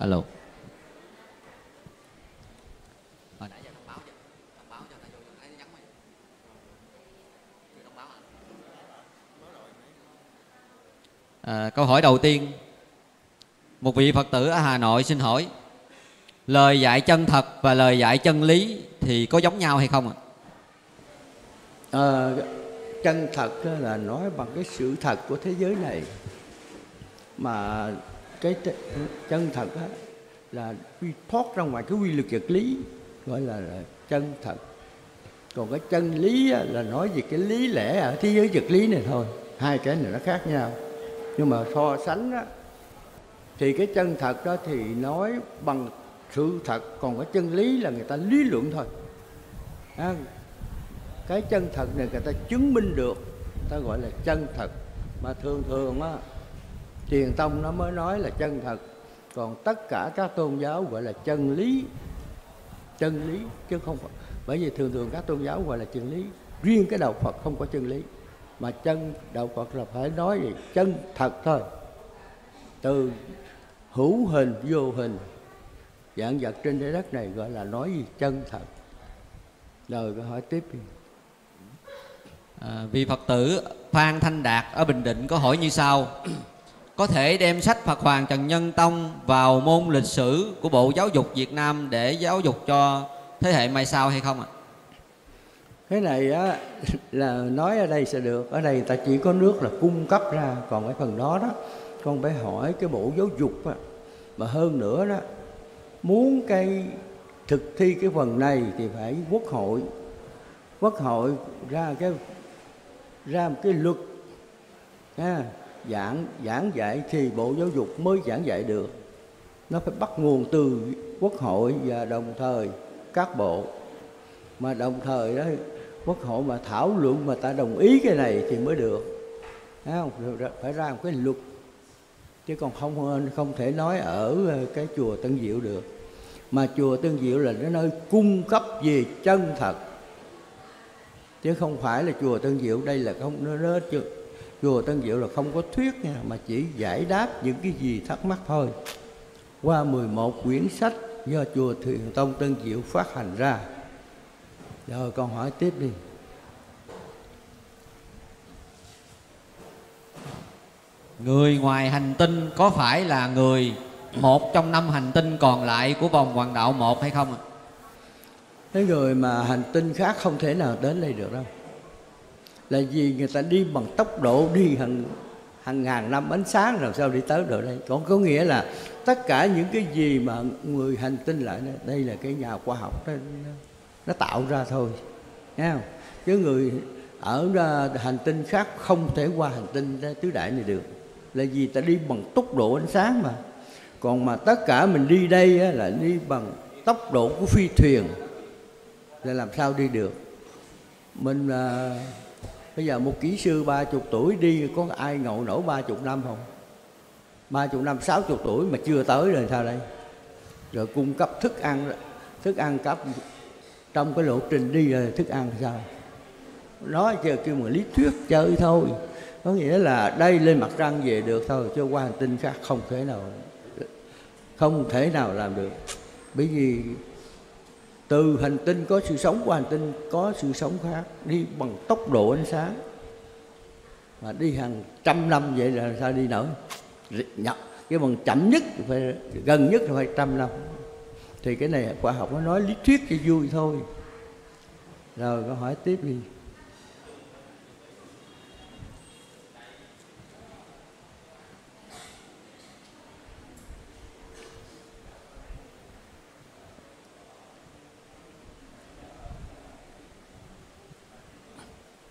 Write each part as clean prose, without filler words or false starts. Alo. Câu hỏi đầu tiên, một vị Phật tử ở Hà Nội xin hỏi, lời dạy chân thật và lời dạy chân lý thì có giống nhau hay không ạ? Chân thật là nói bằng cái sự thật của thế giới này, mà cái chân thật là thoát ra ngoài cái quy luật vật lý, gọi là chân thật. Còn cái chân lý là nói về cái lý lẽ ở thế giới vật lý này thôi. Hai cái này nó khác nhau. Nhưng mà so sánh đó, thì cái chân thật đó thì nói bằng sự thật, còn cái chân lý là người ta lý luận thôi. Cái chân thật này người ta chứng minh được, người ta gọi là chân thật. Mà thường thường á, Thiền Tông nó mới nói là chân thật, còn tất cả các tôn giáo gọi là chân lý. Chân lý chứ không phải, bởi vì thường thường các tôn giáo gọi là chân lý, riêng cái đạo Phật không có chân lý. Mà chân đạo Phật là phải nói về chân thật thôi, từ hữu hình vô hình, vạn vật trên trái đất này gọi là nói gì chân thật. Rồi câu hỏi tiếp. Vị Phật tử Phan Thanh Đạt ở Bình Định có hỏi như sau: có thể đem sách Phật Hoàng Trần Nhân Tông vào môn lịch sử của Bộ Giáo dục Việt Nam để giáo dục cho thế hệ mai sau hay không ạ? Cái này á, là nói ở đây sẽ được. Ở đây người ta chỉ có nước là cung cấp ra, còn cái phần đó đó con phải hỏi cái Bộ Giáo dục á. Mà hơn nữa đó, muốn cái thực thi cái phần này thì phải Quốc hội. Quốc hội ra một cái luật giảng dạy thì Bộ Giáo dục mới giảng dạy được. Nó phải bắt nguồn từ Quốc hội và đồng thời các bộ. Mà đồng thời đó Quốc hội mà thảo luận mà ta đồng ý cái này thì mới được. Phải ra một cái luật, chứ còn không thể nói ở cái chùa Tân Diệu được. Mà chùa Tân Diệu là cái nơi cung cấp về chân thật, chứ không phải là chùa Tân Diệu đây là không nó chùa Tân Diệu là không có thuyết nha, mà chỉ giải đáp những cái gì thắc mắc thôi, qua 11 quyển sách do chùa Thiền Tông Tân Diệu phát hành ra. Rồi con hỏi tiếp đi. Người ngoài hành tinh có phải là người một trong 5 hành tinh còn lại của vòng hoàng đạo 1 hay không ạ? Cái người mà hành tinh khác không thể nào đến đây được đâu. Là vì người ta đi bằng tốc độ đi hàng ngàn năm ánh sáng, làm sao đi tới được đây. Còn có nghĩa là tất cả những cái gì mà người hành tinh lại đây, đây là cái nhà khoa học đó, nó tạo ra thôi, nghe không? Chứ người ở hành tinh khác không thể qua hành tinh tứ đại này được, là vì ta đi bằng tốc độ ánh sáng mà. Còn mà tất cả mình đi đây á, là đi bằng tốc độ của phi thuyền, là làm sao đi được. Mình bây giờ một kỹ sư 30 tuổi đi, có ai ngồi nổi 30 năm không? 30 năm, 60 tuổi mà chưa tới rồi sao đây? Rồi cung cấp thức ăn cấp trong cái lộ trình đi rồi thức ăn sao? Nói chờ kêu mà lý thuyết chơi thôi. Có nghĩa là đây lên mặt trăng về được thôi, chứ qua hành tinh khác không thể nào làm được. Bởi vì từ hành tinh có sự sống qua hành tinh có sự sống khác, đi bằng tốc độ ánh sáng mà đi hàng trăm năm vậy là sao đi nổi. Cái bằng chậm nhất phải, gần nhất là phải 100 năm. Thì cái này khoa học nó nói lý thuyết cho vui thôi. Rồi câu hỏi tiếp đi.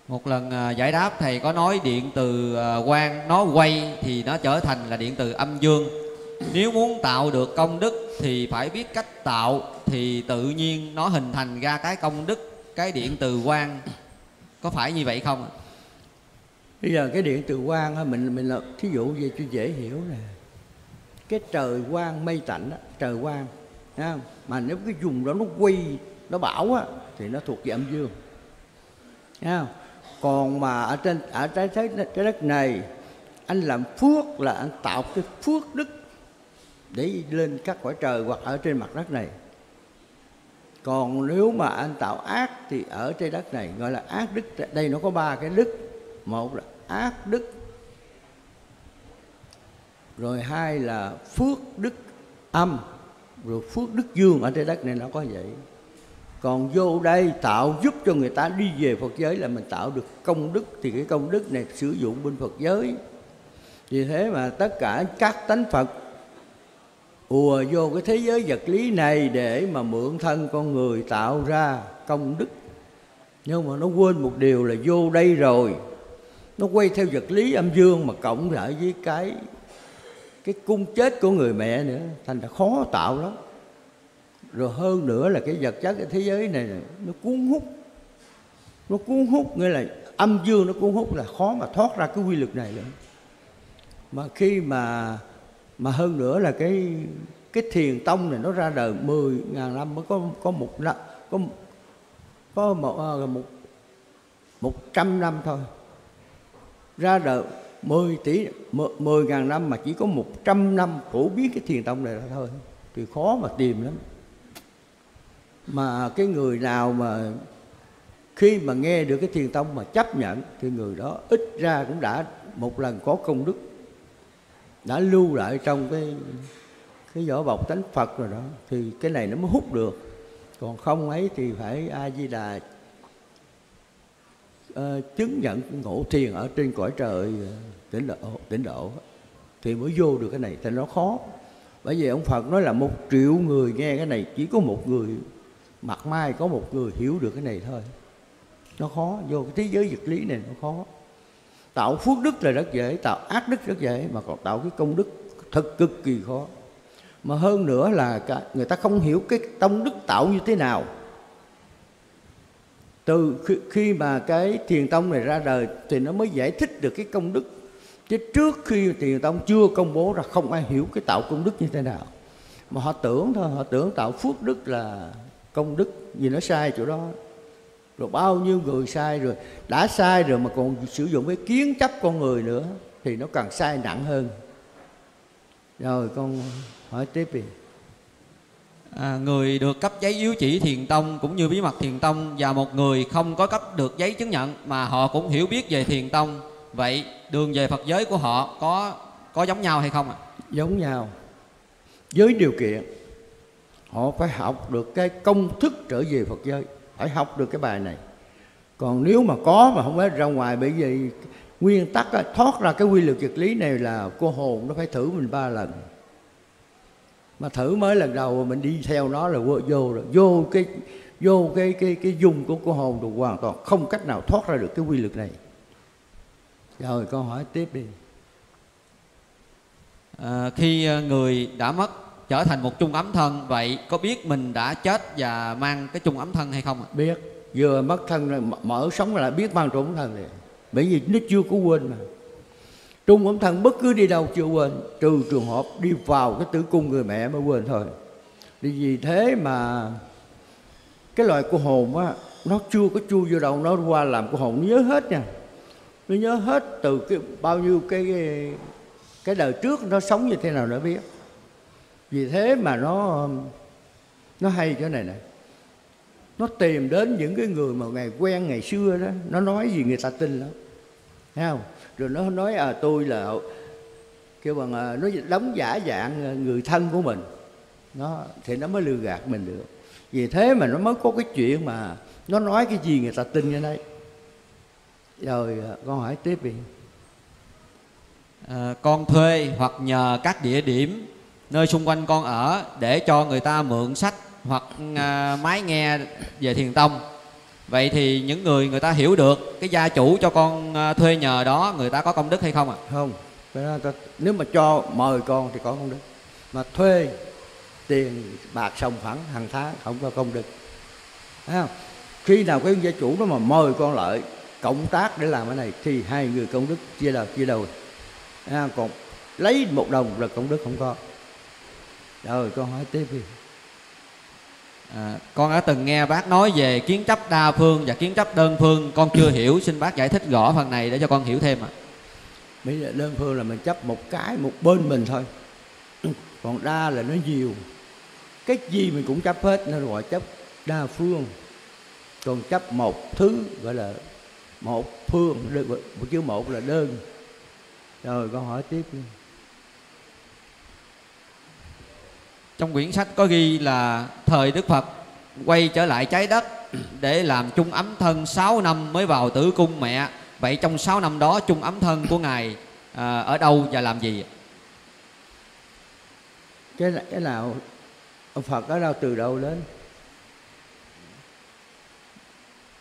Một lần giải đáp thầy có nói điện từ quang nó quay thì nó trở thành là điện từ âm dương. Nếu muốn tạo được công đức thì phải biết cách tạo, thì tự nhiên nó hình thành ra cái công đức, cái điện từ quang. Có phải như vậy không? Bây giờ cái điện từ quang mình là thí dụ về cho dễ hiểu nè. Cái trời quang mây tạnh đó, trời quang không? Mà nếu cái vùng đó nó quay, nó bão á, thì nó thuộc về âm dương, không? Còn mà ở trái đất này, anh làm phước là anh tạo cái phước đức, để lên các cõi trời hoặc ở trên mặt đất này. Còn nếu mà anh tạo ác thì ở trên đất này gọi là ác đức. Đây nó có ba cái đức. Một là ác đức, rồi hai là phước đức âm, rồi phước đức dương. Ở trên đất này nó có vậy. Còn vô đây tạo giúp cho người ta đi về Phật giới là mình tạo được công đức. Thì cái công đức này sử dụng bên Phật giới. Vì thế mà tất cả các tánh Phật ùa vô cái thế giới vật lý này để mà mượn thân con người tạo ra công đức. Nhưng mà nó quên một điều là vô đây rồi nó quay theo vật lý âm dương mà cộng lại với cái cung chết của người mẹ nữa, thành ra khó tạo lắm. Rồi hơn nữa là cái vật chất cái thế giới này nó cuốn hút. Nó cuốn hút nghĩa là âm dương nó cuốn hút, là khó mà thoát ra cái quy luật này nữa. Mà khi mà hơn nữa là cái thiền tông này nó ra đời 10.000 năm mới có một trăm năm thôi. Ra đời 10.000 năm mà chỉ có 100 năm phổ biến cái thiền tông này ra thôi thì khó mà tìm lắm. Mà cái người nào mà khi mà nghe được cái thiền tông mà chấp nhận thì người đó ít ra cũng đã một lần có công đức, đã lưu lại trong cái vỏ bọc tánh Phật rồi đó, thì cái này nó mới hút được. Còn không ấy thì phải A-di-đà chứng nhận ngộ thiền ở trên cõi trời tịnh độ thì mới vô được cái này, thì nó khó. Bởi vì ông Phật nói là 1 triệu người nghe cái này chỉ có một người mặt mai có một người hiểu được cái này thôi. Nó khó, vô cái thế giới vật lý này nó khó. Tạo phước đức là rất dễ, tạo ác đức rất dễ, mà còn tạo cái công đức thật cực kỳ khó. Mà hơn nữa là người ta không hiểu cái tông đức tạo như thế nào. Từ khi mà cái thiền tông này ra đời thì nó mới giải thích được cái công đức. Chứ trước khi thiền tông chưa công bố ra không ai hiểu cái tạo công đức như thế nào. Mà họ tưởng thôi, họ tưởng tạo phước đức là công đức, vì nó sai chỗ đó. Rồi bao nhiêu người sai rồi, đã sai rồi mà còn sử dụng cái kiến chấp con người nữa thì nó càng sai nặng hơn. Rồi con hỏi tiếp đi. Người được cấp giấy yếu chỉ thiền tông cũng như bí mật thiền tông, và một người không có cấp được giấy chứng nhận mà họ cũng hiểu biết về thiền tông, vậy đường về Phật giới của họ có giống nhau hay không ạ? Giống nhau, với điều kiện họ phải học được cái công thức trở về Phật giới, phải học được cái bài này. Còn nếu mà có mà không phải ra ngoài, bởi vì nguyên tắc đó, thoát ra cái quy luật vật lý này là cô hồn nó phải thử mình 3 lần. Mà thử mới lần đầu mình đi theo nó là vô rồi, vô cái dung của cô hồn rồi hoàn toàn không cách nào thoát ra được cái quy luật này. Rồi con hỏi tiếp đi. Khi người đã mất trở thành một chung ấm thân, vậy có biết mình đã chết và mang cái chung ấm thân hay không? Biết, vừa mất thân mở sống là biết mang chung ấm thân này. Bởi vì nó chưa có quên mà. Chung ấm thân bất cứ đi đâu chưa quên, trừ trường hợp đi vào cái tử cung người mẹ mới quên thôi. Vì thế mà cái loại cô hồn á, nó chưa có chui vô đâu, nó qua làm cô hồn nó nhớ hết nha. Nó nhớ hết từ bao nhiêu cái đời trước nó sống như thế nào nó biết. Vì thế mà nó hay chỗ này nè. Nó tìm đến những cái người mà ngày quen ngày xưa đó, nó nói gì người ta tin lắm. Thấy không? Rồi nó nói tôi là kêu bằng nó đóng giả dạng người thân của mình. Nó thì nó mới lừa gạt mình được. Vì thế mà nó mới có cái chuyện mà nó nói cái gì người ta tin như đấy. Rồi con hỏi tiếp đi. Con thuê hoặc nhờ các địa điểm nơi xung quanh con ở để cho người ta mượn sách hoặc máy nghe về thiền tông. Vậy thì những người ta hiểu được cái gia chủ cho con thuê nhờ đó, người ta có công đức hay không ạ? Không. Nếu mà cho mời con thì có công đức. Mà thuê tiền bạc sòng phẳng hàng tháng không có công đức. Thấy không? Khi nào cái gia chủ đó mà mời con lại cộng tác để làm cái này thì hai người công đức chia đầu. Còn lấy 1 đồng là công đức không có. Rồi con hỏi tiếp đi. Con đã từng nghe bác nói về kiến chấp đa phương và kiến chấp đơn phương, con chưa hiểu, xin bác giải thích rõ phần này để cho con hiểu thêm ạ. Đơn phương là mình chấp một bên mình thôi. còn đa là nó nhiều, cái gì mình cũng chấp hết nên gọi chấp đa phương. Còn chấp một thứ gọi là một phương, chữ một là đơn. Rồi con hỏi tiếp. Trong quyển sách có ghi là thời Đức Phật quay trở lại trái đất để làm chung ấm thân 6 năm mới vào tử cung mẹ. Vậy trong 6 năm đó chung ấm thân của Ngài ở đâu và làm gì? Cái nào ông Phật ở đâu, từ đâu đến?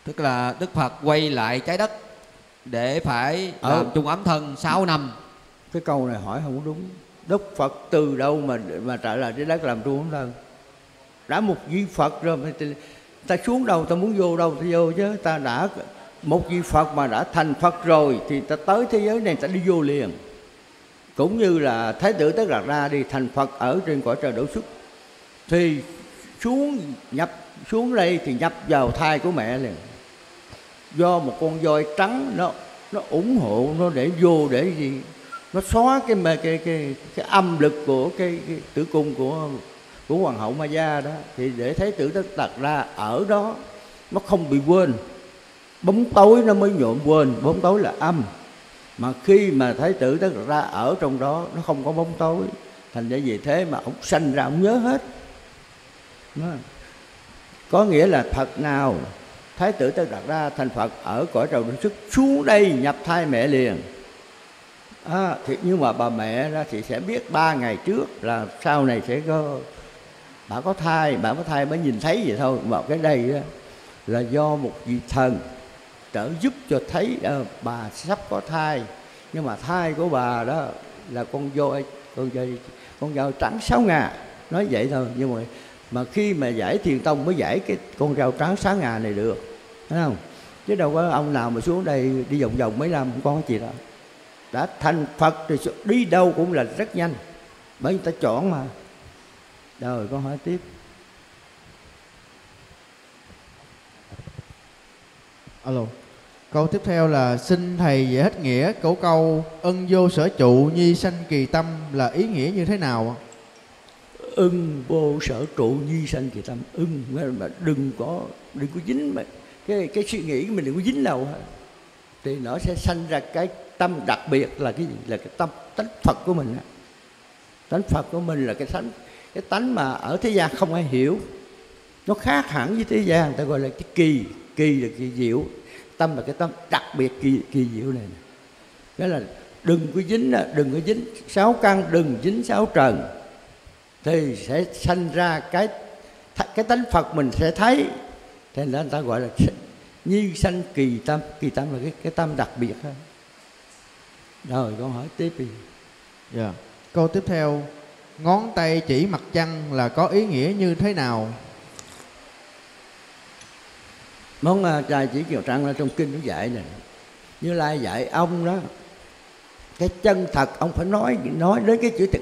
Tức là Đức Phật quay lại trái đất để phải làm chung ấm thân 6 năm. Cái câu này hỏi không đúng. Đức Phật từ đâu mà trở lại trái đất làm chung ấm thân? Đã một vị Phật rồi, ta xuống đâu, ta muốn vô đâu ta vô chứ. Ta đã một vị Phật mà đã thành Phật rồi thì ta tới thế giới này ta đi vô liền. Cũng như là Thái tử Tất Đạt Đa đi thành Phật ở trên cõi trời Đỗ Xuất, thì xuống đây thì nhập vào thai của mẹ liền. Do một con voi trắng nó ủng hộ, nó để vô để gì, nó xóa cái âm lực của cái tử cung của hoàng hậu Ma Da đó, thì để Thái tử Tất Đạt Đa ở đó nó không bị quên. Bóng tối nó mới nhuộm quên, bóng tối là âm. Mà khi mà Thái tử Tất Đạt Đa ở trong đó nó không có bóng tối, thành ra vì thế mà ông sanh ra ông nhớ hết. Đó. Có nghĩa là Phật nào Thái tử Tất Đạt Đa thành Phật ở cõi trời Đỗ Xuất xuống đây nhập thai mẹ liền. Thì nhưng mà bà mẹ ra thì sẽ biết 3 ngày trước là sau này sẽ có, bà có thai, mới nhìn thấy vậy thôi. Vào cái đây đó là do một vị thần trợ giúp cho thấy bà sắp có thai, nhưng mà thai của bà đó là con voi trắng 6 ngà, nói vậy thôi. Nhưng mà khi mà giải Thiền Tông mới giải cái con rau trắng 6 ngà này được, thấy không? Chứ đâu có ông nào mà xuống đây đi vòng vòng mấy năm, con gì đó đã thành Phật thì đi đâu cũng là rất nhanh, bởi người ta chọn mà. Rồi con hỏi tiếp. Alo. Câu tiếp theo là xin thầy giải thích nghĩa câu ân vô sở trụ nhi sanh kỳ tâm là ý nghĩa như thế nào? Ưng vô sở trụ nhi sanh kỳ tâm. Ưng mà đừng có dính mà cái suy nghĩ mình đừng có dính đâu hết, thì nó sẽ sanh ra cái tâm đặc biệt là cái gì? Là cái tâm tánh Phật của mình. Tánh Phật của mình là cái tánh mà ở thế gian không ai hiểu, nó khác hẳn với thế gian, người ta gọi là cái kỳ. Kỳ là kỳ diệu, tâm là cái tâm đặc biệt kỳ diệu này. Đó là đừng có dính 6 căn, đừng dính 6 trần, thì sẽ sanh ra cái tánh Phật mình sẽ thấy. Thế nên người ta gọi là nhi sanh kỳ tâm. Kỳ tâm là cái tâm đặc biệt đó. Rồi con hỏi tiếp đi. Dạ. Câu tiếp theo, ngón tay chỉ mặt trăng là có ý nghĩa như thế nào? Ngón tay chỉ mặt trăng là trong kinh nó dạy nè, Như Lai dạy ông đó, cái chân thật ông phải nói đến cái chữ thật,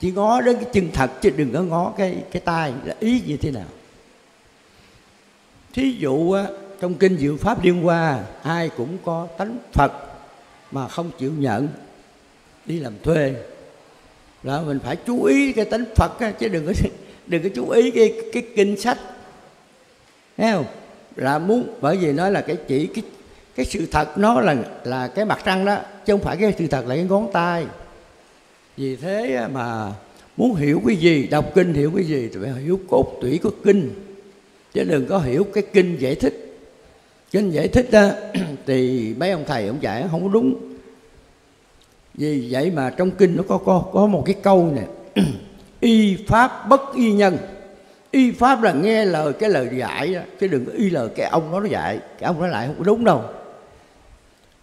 chỉ ngó đến cái chân thật chứ đừng có ngó cái tai là ý như thế nào. Thí dụ trong kinh Diệu Pháp Liên Hoa, ai cũng có tánh Phật mà không chịu nhận, đi làm thuê. Rồi mình phải chú ý cái tánh Phật á, chứ đừng có chú ý cái kinh sách, thấy không? Là muốn, bởi vì nó là cái sự thật, nó là cái mặt trăng đó, chứ không phải cái sự thật là cái ngón tay. Vì thế mà muốn hiểu cái gì, đọc kinh hiểu cái gì thì phải hiểu cốt tủy của kinh, chứ đừng có hiểu cái kinh giải thích. Kinh giải thích đó, thì mấy ông thầy ông dạy không có đúng. Vì vậy mà trong kinh nó có một cái câu này y pháp bất y nhân. Y pháp là nghe lời cái lời dạy đó, chứ đừng có y lời cái ông đó nó dạy. Cái ông đó lại không có đúng đâu.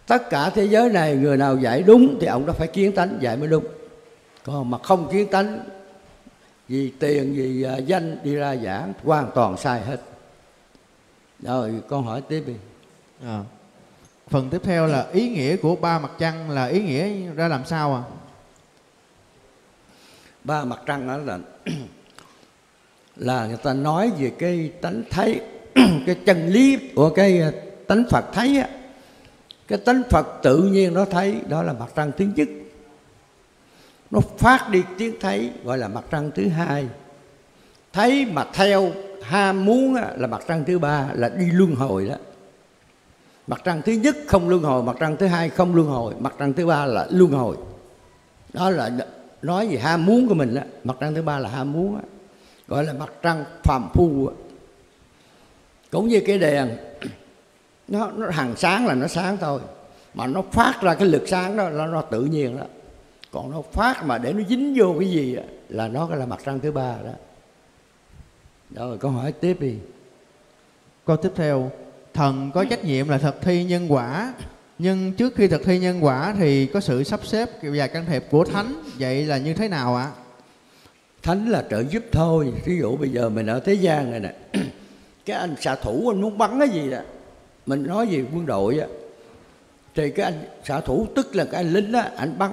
Tất cả thế giới này người nào dạy đúng thì ông đó phải kiến tánh dạy mới đúng. Còn mà không kiến tánh, vì tiền vì danh đi ra giảng hoàn toàn sai hết. Rồi con hỏi tiếp đi. Phần tiếp theo là ý nghĩa của 3 mặt trăng là ý nghĩa ra làm sao à? 3 mặt trăng đó là người ta nói về cái tánh thấy, cái chân lý của cái tánh Phật thấy á. Cái tánh Phật tự nhiên nó thấy, đó là mặt trăng thứ nhất. nó phát đi tiếng thấy, gọi là mặt trăng thứ hai. Thấy mà theo ham muốn là mặt trăng thứ ba, là đi luân hồi đó. Mặt trăng thứ nhất không luân hồi, mặt trăng thứ hai không luân hồi, mặt trăng thứ ba là luân hồi. Đó là nói về ham muốn của mình đó. Mặt trăng thứ ba là ham muốn đó, gọi là mặt trăng phàm phu. Cũng như cái đèn, nó hằng sáng là nó sáng thôi, mà nó phát ra cái lực sáng đó là nó tự nhiên đó. Còn nó phát mà để nó dính vô cái gì đó, là nó là mặt trăng thứ ba đó. Rồi câu hỏi tiếp đi. Câu tiếp theo, thần có trách nhiệm là thực thi nhân quả, nhưng trước khi thực thi nhân quả thì có sự sắp xếp và can thiệp của thánh, vậy là như thế nào ạ? Thánh là trợ giúp thôi. Ví dụ bây giờ mình ở thế gian này nè, cái anh xạ thủ anh muốn bắn cái gì đó, mình nói về quân đội á, thì cái anh xạ thủ tức là cái anh lính á, anh bắn.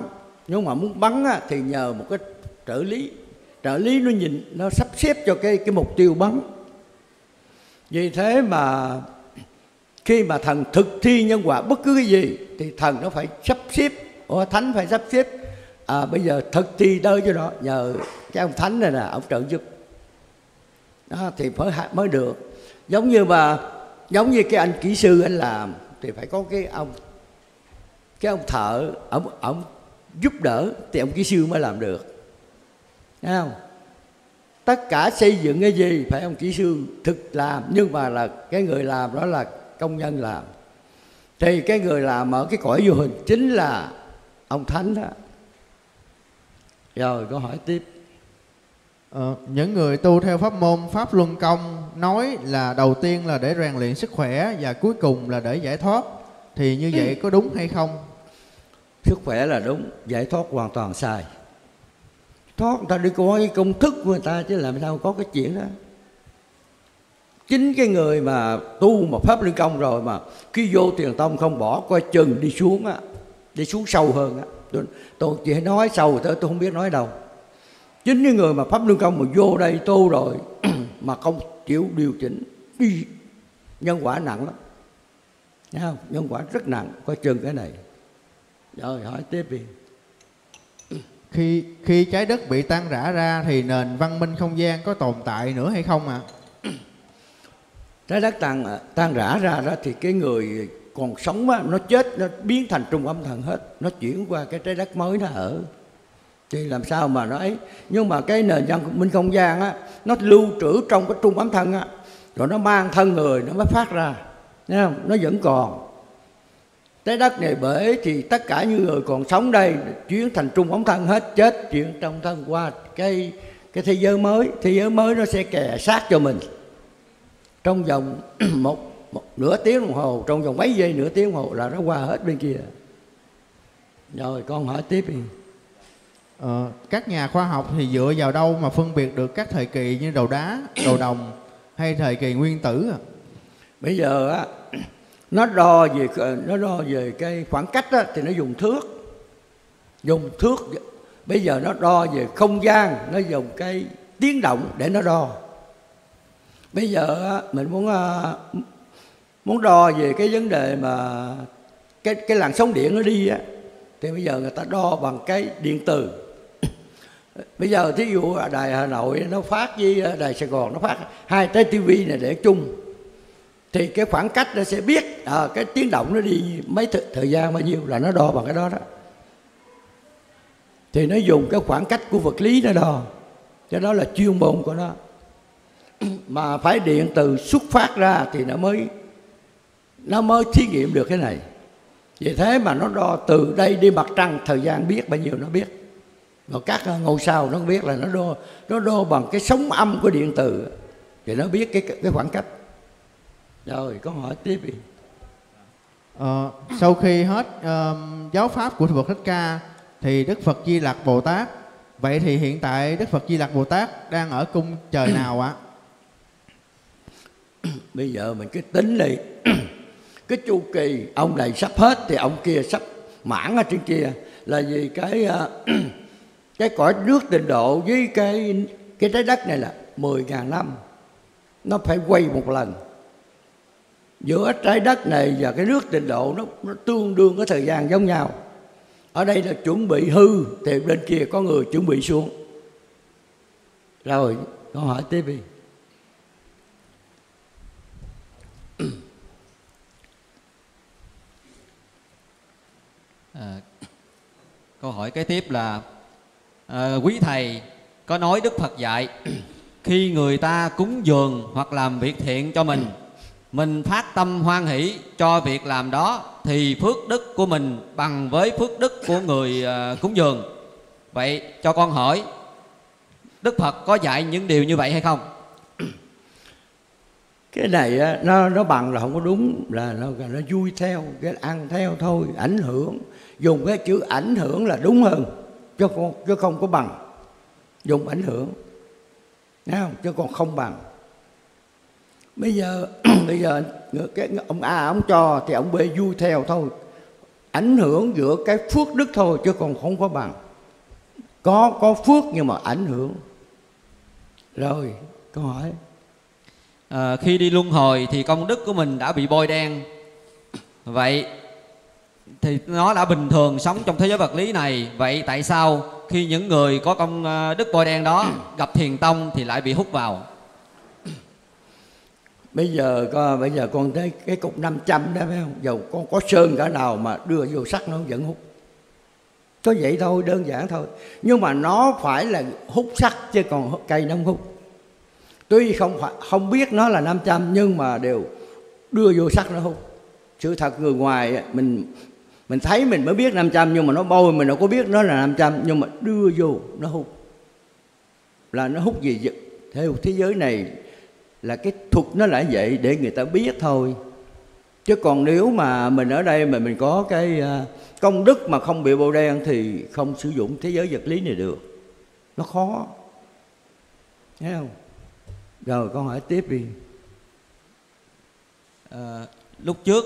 Nếu mà muốn bắn á, thì nhờ một cái trợ lý nó nhìn, nó sắp xếp cho cái mục tiêu bắn. Vì thế mà khi mà thần thực thi nhân quả bất cứ cái gì thì thần nó phải sắp xếp, thánh phải sắp xếp. À, bây giờ thực thi đôi cho nó, nhờ cái ông thánh này nè, ông trợ giúp đó, thì mới được. Giống như cái anh kỹ sư anh làm thì phải có cái ông thợ, ông giúp đỡ thì ông kỹ sư mới làm được. Thấy không? Tất cả xây dựng cái gì phải ông kỹ sư thực làm, nhưng mà là cái người làm đó là công nhân làm. Thì cái người làm ở cái cõi vô hình chính là ông thánh đó. Rồi câu hỏi tiếp. Những người tu theo pháp môn Pháp Luân Công nói là đầu tiên là để rèn luyện sức khỏe và cuối cùng là để giải thoát, thì như vậy có đúng hay không? Sức khỏe là đúng, giải thoát hoàn toàn sai. Thoát người ta đi coi cái công thức của người ta chứ làm sao có cái chuyện đó. Chính cái người mà tu mà Pháp Luân Công rồi mà khi vô Thiền Tông không bỏ coi chừng đi xuống á, đi xuống sâu hơn á. Tôi chỉ nói sâu thôi, tôi không biết nói đâu. Chính những người mà Pháp Luân Công mà vô đây tu rồi mà không chịu điều chỉnh, nhân quả nặng lắm. Thấy không? Nhân quả rất nặng, coi chừng cái này. Rồi hỏi tiếp đi. Khi trái đất bị tan rã ra thì nền văn minh không gian có tồn tại nữa hay không ạ? Trái đất tan rã ra đó thì cái người còn sống á, nó chết, nó biến thành trung âm thần hết, nó chuyển qua cái trái đất mới nó ở. Thì làm sao mà nó ấy. Nhưng mà cái nền văn minh không gian á, nó lưu trữ trong cái trung âm thân á, rồi nó mang thân người nó mới phát ra. Thấy không? Nó vẫn còn. Trái đất này bể thì tất cả những người còn sống đây chuyển thành trung âm thân hết, chết chuyển trong thân qua cái thế giới mới. Thế giới mới nó sẽ kè sát cho mình trong vòng một nửa tiếng đồng hồ, trong vòng mấy giây nửa tiếng đồng hồ là nó qua hết bên kia. Rồi con hỏi tiếp đi. Các nhà khoa học thì dựa vào đâu mà phân biệt được các thời kỳ như đầu đá, đầu đồng hay thời kỳ nguyên tử? Bây giờ á, nó đo về cái khoảng cách á, thì nó dùng thước. Bây giờ nó đo về không gian, nó dùng cái tiếng động để nó đo. Bây giờ mình muốn đo về cái vấn đề mà cái làn sóng điện nó đi á, thì bây giờ người ta đo bằng cái điện từ. Bây giờ thí dụ đài Hà Nội nó phát với đài Sài Gòn nó phát hai trái tivi này để chung, thì cái khoảng cách nó sẽ biết cái tiếng động nó đi mấy thời gian bao nhiêu, là nó đo bằng cái đó đó. Thì nó dùng cái khoảng cách của vật lý nó đo, cái đó là chuyên môn của nó. Mà phải điện từ xuất phát ra thì nó mới thí nghiệm được cái này. Vì thế mà nó đo từ đây đi mặt trăng thời gian biết bao nhiêu nó biết, và các ngôi sao nó biết, là nó đo bằng cái sóng âm của điện từ thì nó biết cái khoảng cách. Rồi có hỏi tiếp đi. Sau khi hết giáo pháp của Phật Thích Ca thì Đức Phật Di Lặc Bồ Tát, vậy thì hiện tại Đức Phật Di Lặc Bồ Tát đang ở cung trời nào ạ? Bây giờ mình cứ tính đi. Cái chu kỳ ông này sắp hết thì ông kia sắp mãn ở trên kia, là vì cái cõi nước tịnh độ với cái trái đất này là 10.000 năm nó phải quay một lần. Giữa trái đất này và cái nước tịnh độ nó tương đương cái thời gian giống nhau. Ở đây là chuẩn bị hư, thì bên kia có người chuẩn bị xuống. Rồi, câu hỏi tiếp đi. Câu hỏi kế tiếp là quý thầy có nói Đức Phật dạy khi người ta cúng dường hoặc làm việc thiện cho mình phát tâm hoan hỷ cho việc làm đó thì phước đức của mình bằng với phước đức của người cúng dường. Vậy cho con hỏi, Đức Phật có dạy những điều như vậy hay không? Cái này nó bằng là không có đúng, là nó vui theo, cái ăn theo thôi, ảnh hưởng. Dùng cái chữ ảnh hưởng là đúng hơn, chứ không có bằng. Dùng ảnh hưởng, thấy không? Chứ còn không bằng. Bây giờ cái ông A ông cho thì ông B vui theo thôi. Ảnh hưởng giữa cái phước đức thôi, chứ còn không có bằng. Có phước nhưng mà ảnh hưởng. Rồi, câu hỏi. Khi đi luân hồi thì công đức của mình đã bị bôi đen. Vậy thì nó đã bình thường sống trong thế giới vật lý này. Vậy tại sao khi những người có công đức bôi đen đó gặp Thiền Tông thì lại bị hút vào? Bây giờ con thấy cái cục 500 đó, phải không? Dầu con có sơn cả nào mà đưa vô sắt nó vẫn hút. Có vậy thôi, đơn giản thôi. Nhưng mà nó phải là hút sắt, chứ còn cây nó không hút. Tuy không biết nó là 500 nhưng mà đều đưa vô sắt nó hút. Sự thật người ngoài mình thấy mình mới biết 500, nhưng mà nó bôi mình đâu có biết nó là 500, nhưng mà đưa vô nó hút. Là nó hút gì theo thế giới này là cái thuật nó lại vậy để người ta biết thôi. Chứ còn nếu mà mình ở đây mà mình có cái công đức mà không bị bôi đen thì không sử dụng thế giới vật lý này được. Nó khó. Thấy không? Rồi con hỏi tiếp đi. Lúc trước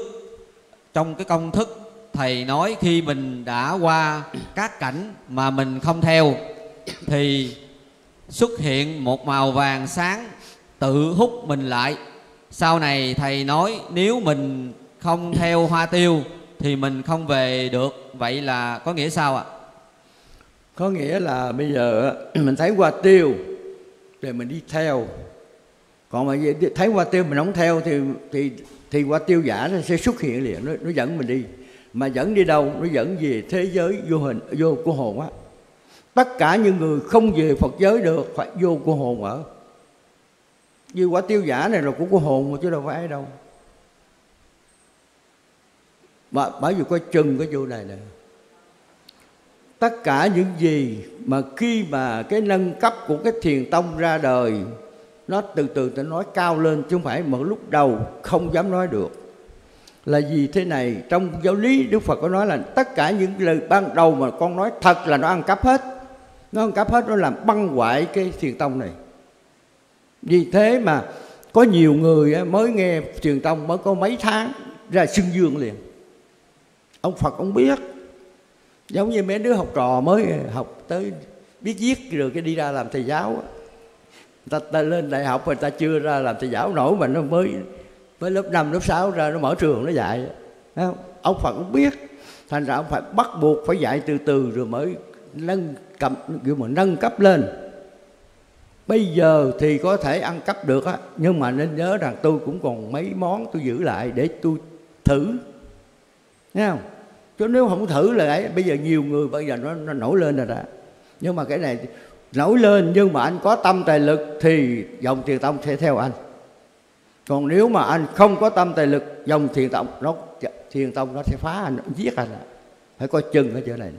trong cái công thức thầy nói khi mình đã qua các cảnh mà mình không theo thì xuất hiện một màu vàng sáng tự hút mình lại. Sau này thầy nói nếu mình không theo hoa tiêu thì mình không về được. Vậy là có nghĩa sao ạ? Có nghĩa là bây giờ mình thấy hoa tiêu rồi mình đi theo. Còn mà thấy hoa tiêu mình không theo thì hoa tiêu giả nó sẽ xuất hiện liền, nó dẫn mình đi. Mà dẫn đi đâu? Nó dẫn về thế giới vô của hồn á. Tất cả những người không về Phật giới được phải vô của hồn ở. Như quả tiêu giả này là của hồn mà, chứ đâu phải ai đâu. Mà bởi vì coi chừng cái vụ này nè. Tất cả những gì mà khi mà cái nâng cấp của cái Thiền Tông ra đời, nó từ từ nói cao lên, chứ không phải một lúc đầu không dám nói được. Là vì thế này, trong giáo lý Đức Phật có nói là tất cả những lời ban đầu mà con nói thật là nó ăn cắp hết. Nó ăn cắp hết, nó làm băng hoại cái Thiền Tông này. Vì thế mà có nhiều người mới nghe Thiền Tông mới có mấy tháng ra xưng dương liền. Ông Phật ông biết. Giống như mấy đứa học trò mới học tới biết viết rồi cái đi ra làm thầy giáo. Ta lên đại học rồi ta chưa ra làm thầy giáo nổi mà nó mới lớp 5, lớp 6 ra nó mở trường nó dạy. Ông Phật cũng biết. Thành ra ông phải bắt buộc phải dạy từ từ rồi mới nâng cấp lên. Bây giờ thì có thể ăn cắp được á, nhưng mà nên nhớ rằng tôi cũng còn mấy món tôi giữ lại để tôi thử. Thấy không? Chứ nếu không thử là ấy, bây giờ nhiều người bây giờ nó nổi lên rồi đó. Nhưng mà cái này nổi lên nhưng mà anh có tâm tài lực thì dòng Thiền Tông sẽ theo anh. Còn nếu mà anh không có tâm tài lực, dòng Thiền Tông nó sẽ phá anh, nó giết anh. Phải coi chừng cái chỗ này.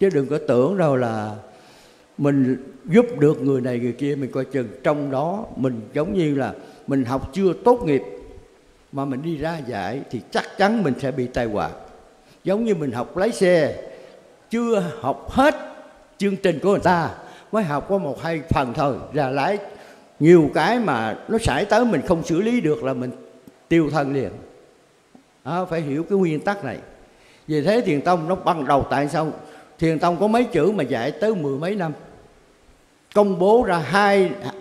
Chứ đừng có tưởng đâu là mình giúp được người này người kia, mình coi chừng. Trong đó mình giống như là mình học chưa tốt nghiệp mà mình đi ra dạy thì chắc chắn mình sẽ bị tai họa. Giống như mình học lái xe, chưa học hết chương trình của người ta, mới học có một hai phần thôi, ra lái nhiều cái mà nó xảy tới mình không xử lý được là mình tiêu thân liền. Phải hiểu cái nguyên tắc này. Vì thế Thiền Tông nó ban đầu, tại sao Thiền Tông có mấy chữ mà dạy tới mười mấy năm, công bố ra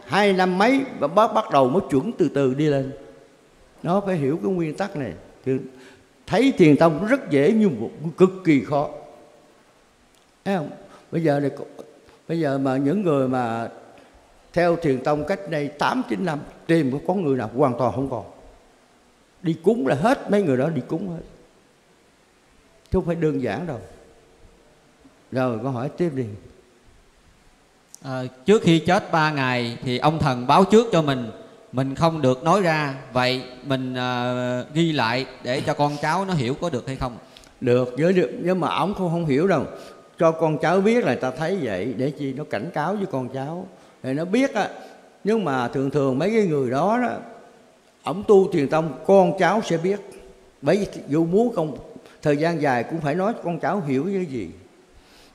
hai năm mấy và bắt đầu mới chuẩn từ từ đi lên. Nó phải hiểu cái nguyên tắc này. Thấy Thiền Tông rất dễ nhưng cực kỳ khó. Thấy không? Bây giờ mà những người mà theo Thiền Tông cách đây 8-9 năm, tìm có người nào hoàn toàn không còn. Đi cúng là hết, mấy người đó đi cúng hết. Chứ không phải đơn giản đâu. Rồi câu hỏi tiếp đi. Trước khi chết 3 ngày thì ông thần báo trước cho mình không được nói ra. Vậy mình ghi lại để cho con cháu nó hiểu có được hay không? Được, nhưng mà ông không hiểu đâu. Cho con cháu biết là ta thấy vậy, để chi nó cảnh cáo với con cháu để nó biết á. Nhưng mà thường thường mấy cái người đó đó, ổng tu Thiền Tông, con cháu sẽ biết. Bởi dù muốn không thời gian dài cũng phải nói con cháu hiểu cái gì.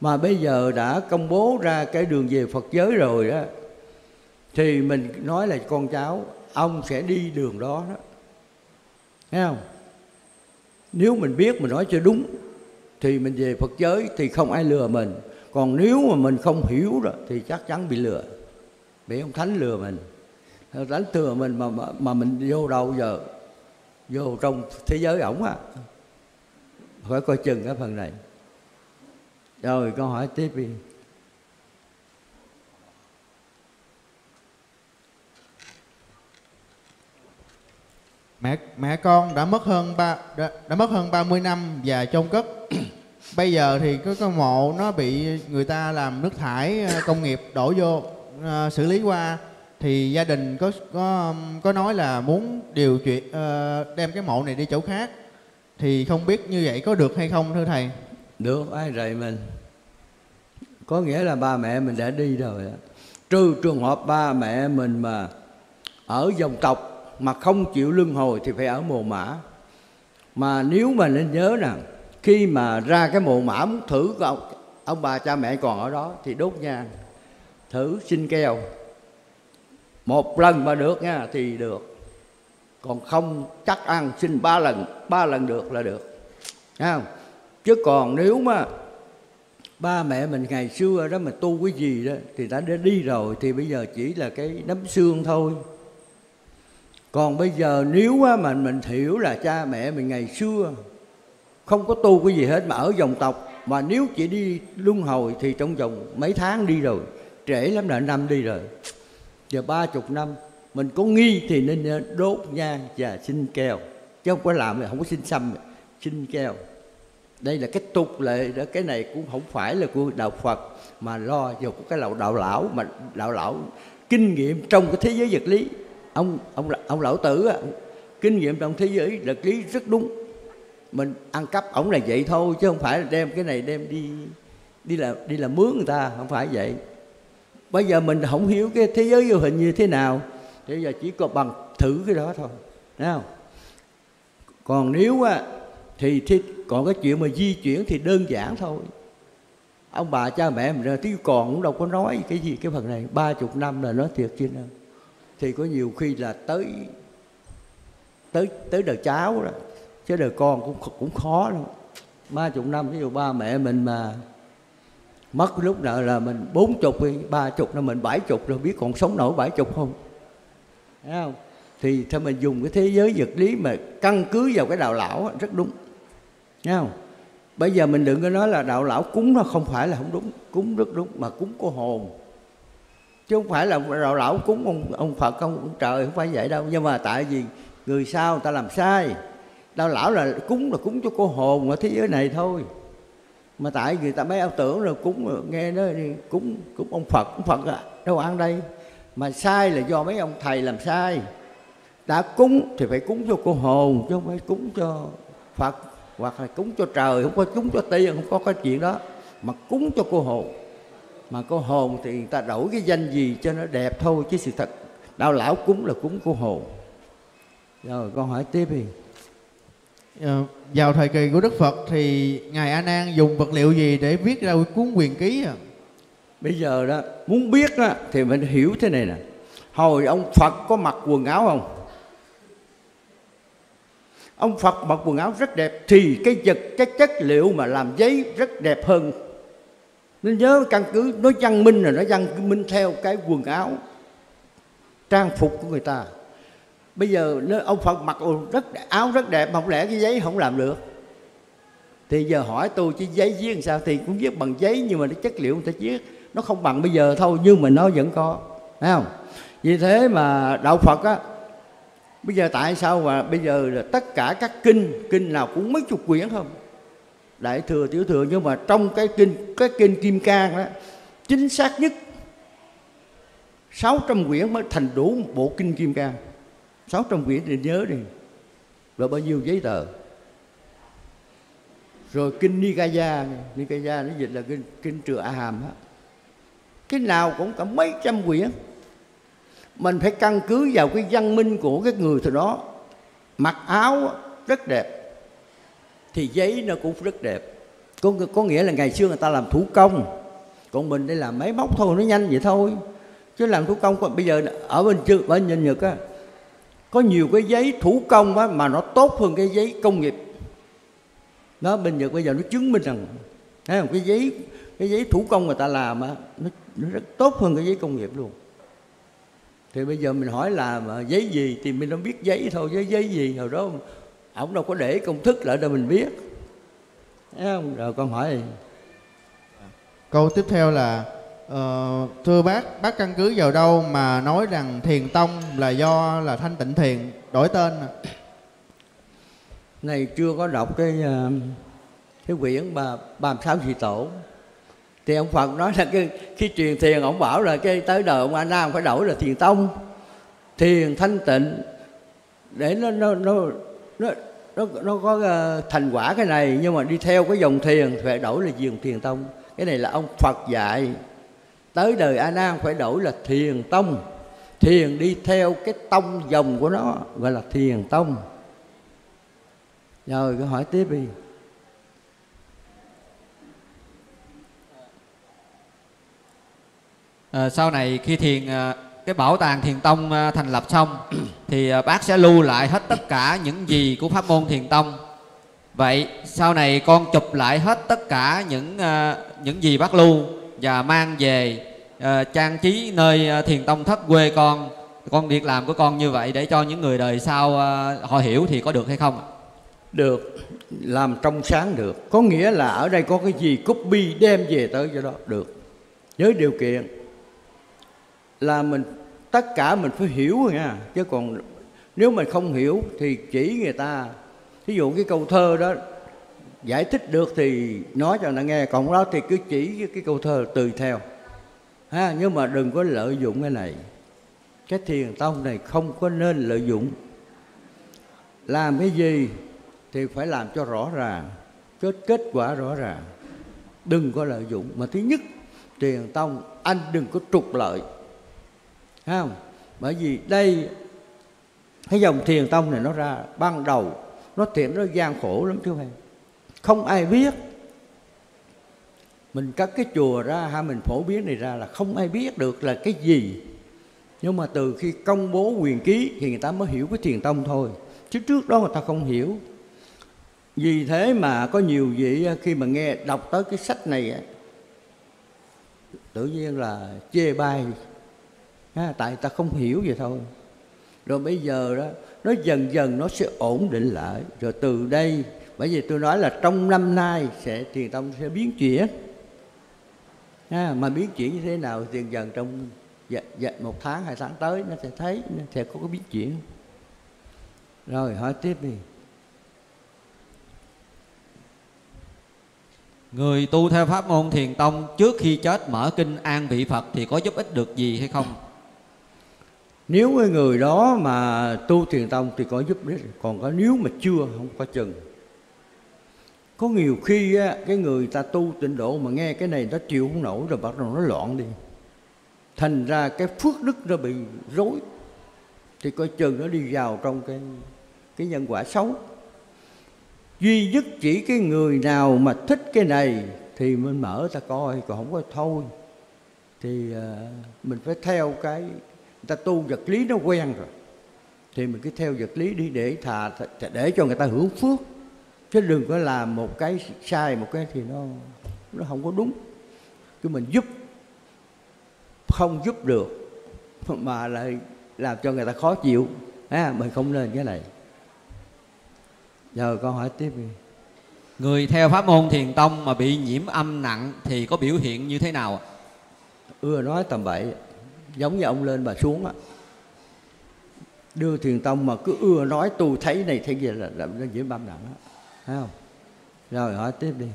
Mà bây giờ đã công bố ra cái đường về Phật giới rồi đó, thì mình nói là con cháu, ông sẽ đi đường đó đó. Thấy không? Nếu mình biết mình nói cho đúng thì mình về Phật giới thì không ai lừa mình. Còn nếu mà mình không hiểu rồi thì chắc chắn bị lừa. Bị ông Thánh lừa mình. Ông Thánh thừa mình mà mình vô đâu giờ? Vô trong thế giới ổng à. Phải coi chừng cái phần này. Rồi câu hỏi tiếp đi. Mẹ con đã mất hơn 30 năm và chôn cất. Bây giờ thì cái mộ nó bị người ta làm nước thải công nghiệp đổ vô xử lý qua, thì gia đình có nói là muốn điều chuyển đem cái mộ này đi chỗ khác, thì không biết như vậy có được hay không thưa thầy? Được, ai rầy mình. Có nghĩa là ba mẹ mình đã đi rồi đó. Trừ trường hợp ba mẹ mình mà ở dòng tộc mà không chịu luân hồi thì phải ở mồ mả. Mà nếu mà nên nhớ nè, khi mà ra cái mồ mả muốn thử của ông bà cha mẹ còn ở đó thì đốt nhang, thử xin keo. Một lần mà được nha thì được. Còn không chắc ăn xin 3 lần được là được. Thấy không? Chứ còn nếu mà ba mẹ mình ngày xưa đó mà tu cái gì đó thì đã đi rồi, thì bây giờ chỉ là cái nấm xương thôi. Còn bây giờ nếu mà mình hiểu là cha mẹ mình ngày xưa không có tu cái gì hết mà ở dòng tộc, mà nếu chỉ đi luân hồi thì trong vòng mấy tháng đi rồi, trễ lắm là năm đi rồi. Giờ 30 năm mình có nghi thì nên đốt nhang và xin keo, chứ không có làm là không có xin xăm, xin keo. Đây là cái tục lệ đó, cái này cũng không phải là của đạo Phật mà lo dù của cái đạo lão, mà đạo lão kinh nghiệm trong cái thế giới vật lý. Ông lão tử kinh nghiệm trong thế giới vật lý rất đúng. Mình ăn cắp ổng là vậy thôi, chứ không phải là đem cái này đem đi là mướn người ta, không phải vậy. Bây giờ mình không hiểu cái thế giới vô hình như thế nào, thì bây giờ chỉ có bằng thử cái đó thôi, thấy không? Còn nếu thì còn cái chuyện mà di chuyển thì đơn giản thôi. Ông bà cha mẹ mình ra tiếng còn cũng đâu có nói cái gì cái phần này. 30 năm là nói thiệt chứ nào. Thì có nhiều khi là tới đời cháu rồi, chứ đời con cũng khó lắm. 30 năm, ví dụ ba mẹ mình mà mất lúc nào là mình 40, 30 là mình 70 rồi, biết còn sống nổi 70 không? Thấy không? Thì thôi mình dùng cái thế giới vật lý mà căn cứ vào cái đạo lão rất đúng. Thấy không? Bây giờ mình đừng có nói là đạo lão cúng nó không phải là không đúng, cúng rất đúng, mà cúng có hồn. Chứ không phải là lão cúng ông Phật, ông trời, không phải vậy đâu. Nhưng mà tại vì người sao người ta làm sai. Đạo lão là cúng cho cô hồn ở thế giới này thôi. Mà tại vì mấy ông tưởng là cúng, nghe nó cúng ông Phật đâu ăn đây. Mà sai là do mấy ông thầy làm sai. Đã cúng thì phải cúng cho cô hồn, chứ không phải cúng cho Phật, hoặc là cúng cho trời, không có cúng cho tiên, không có cái chuyện đó. Mà cúng cho cô hồn. Mà cô hồn thì người ta đổi cái danh gì cho nó đẹp thôi, chứ sự thật đạo lão cúng là cúng cô hồn. Rồi con hỏi tiếp đi. Vào thời kỳ của Đức Phật thì Ngài A Nan dùng vật liệu gì để viết ra cuốn Quyền Ký à? Bây giờ đó muốn biết đó, thì mình hiểu thế này nè. Hồi ông Phật có mặc quần áo không? Ông Phật mặc quần áo rất đẹp, thì cái chất liệu mà làm giấy rất đẹp hơn. Nên nhớ căn cứ nó văn minh là nó văn minh theo cái quần áo, trang phục của người ta. Bây giờ ông Phật mặc áo rất đẹp, mà không lẽ cái giấy không làm được. Thì giờ hỏi tôi chứ giấy viết làm sao, thì cũng viết bằng giấy nhưng mà nó chất liệu người ta viết nó không bằng bây giờ thôi, nhưng mà nó vẫn có, thấy không? Vì thế mà đạo Phật á, bây giờ tại sao mà bây giờ là tất cả các kinh, kinh nào cũng mấy chục quyển không, đại thừa tiểu thừa, nhưng mà trong cái kinh Kim Cang đó chính xác nhất 600 quyển mới thành đủ một bộ kinh Kim Cang. 600 quyển thì nhớ đi là bao nhiêu giấy tờ. Rồi kinh Nikaya, Nikaya nó dịch là kinh trừ A-hàm đó. Cái nào cũng cả mấy trăm quyển. Mình phải căn cứ vào cái văn minh của cái người từ đó. Mặc áo rất đẹp thì giấy nó cũng rất đẹp. Có nghĩa là ngày xưa người ta làm thủ công, còn mình đây làm máy móc thôi, nó nhanh vậy thôi. Chứ làm thủ công, còn bây giờ ở bên Nhật á, có nhiều cái giấy thủ công á, mà nó tốt hơn cái giấy công nghiệp. Nó bên Nhật bây giờ nó chứng minh rằng cái giấy thủ công người ta làm á, nó rất tốt hơn cái giấy công nghiệp luôn. Thì bây giờ mình hỏi là giấy gì thì mình không biết giấy thôi, giấy gì hồi đó ổng đâu có để công thức lại để mình biết. Rồi con hỏi gì? Câu tiếp theo là thưa bác căn cứ vào đâu mà nói rằng Thiền Tông là do là Thanh Tịnh Thiền đổi tên? Này chưa có đọc cái quyển mà 36 Vị Tổ. Thì ông Phật nói là khi truyền thiền, ông bảo là cái tới đời ông A Nan phải đổi là Thiền Tông, thiền thanh tịnh, để nó có thành quả cái này. Nhưng mà đi theo cái dòng thiền phải đổi là Thiền Tông. Cái này là ông Phật dạy, tới đời A Nan phải đổi là Thiền Tông, thiền đi theo cái tông dòng của nó gọi là Thiền Tông. Rồi cứ hỏi tiếp đi. Sau này khi cái bảo tàng Thiền Tông thành lập xong thì bác sẽ lưu lại hết tất cả những gì của pháp môn Thiền Tông. Vậy sau này con chụp lại hết tất cả những gì bác lưu và mang về trang trí nơi Thiền Tông thất quê con việc làm của con như vậy để cho những người đời sau họ hiểu thì có được hay không? Được, làm trong sáng được. Có nghĩa là ở đây có cái gì copy đem về tới cho đó được. Với điều kiện là mình tất cả mình phải hiểu nha, chứ còn nếu mình không hiểu thì chỉ người ta. Ví dụ cái câu thơ đó giải thích được thì nói cho người ta nghe, còn đó thì cứ chỉ cái câu thơ tùy theo ha. Nhưng mà đừng có lợi dụng cái này. Cái Thiền Tông này không có nên lợi dụng. Làm cái gì thì phải làm cho rõ ràng, kết quả rõ ràng, đừng có lợi dụng. Mà thứ nhất, Thiền Tông anh đừng có trục lợi, thấy không? Bởi vì đây cái dòng Thiền Tông này nó ra ban đầu nó gian khổ lắm chứ em, không ai biết. Mình cắt cái chùa ra hay mình phổ biến này ra là không ai biết được là cái gì. Nhưng mà từ khi công bố quyền ký thì người ta mới hiểu cái Thiền Tông thôi, chứ trước đó người ta không hiểu. Vì thế mà có nhiều vị khi mà nghe đọc tới cái sách này tự nhiên là chê bai, tại ta không hiểu vậy thôi. Rồi bây giờ đó nó dần dần nó sẽ ổn định lại. Rồi từ đây, bởi vì tôi nói là trong năm nay Thiền Tông sẽ biến chuyển. Mà biến chuyển như thế nào thì dần trong một tháng, 2 tháng tới nó sẽ thấy, nó sẽ có cái biến chuyển. Rồi hỏi tiếp đi. Người tu theo pháp môn Thiền Tông trước khi chết mở kinh an vị Phật thì có giúp ích được gì hay không? Nếu người đó mà tu Thiền Tông thì có giúp ích, còn có nếu mà chưa không có chừng. Có nhiều khi cái người ta tu tịnh độ mà nghe cái này nó chịu không nổi rồi bắt đầu nó loạn đi. Thành ra cái phước đức nó bị rối, thì coi chừng nó đi vào trong cái nhân quả xấu. Duy nhất chỉ cái người nào mà thích cái này thì mình mở ta coi, còn không có thôi. Thì mình phải theo cái, người ta tu vật lý nó quen rồi thì mình cứ theo vật lý đi để để cho người ta hưởng phước. Chứ đừng có làm một cái sai, một cái thì nó không có đúng. Chứ mình giúp, không giúp được mà lại làm cho người ta khó chịu, mình không nên cái này. Giờ con hỏi tiếp đi. Người theo pháp môn Thiền Tông mà bị nhiễm âm nặng thì có biểu hiện như thế nào? Nói tầm bậy, giống như ông lên bà xuống á. Đưa Thiền Tông mà cứ nói tu thấy này thấy kia là nó nhiễm âm nặng đó. Thấy không? Rồi hỏi tiếp đi.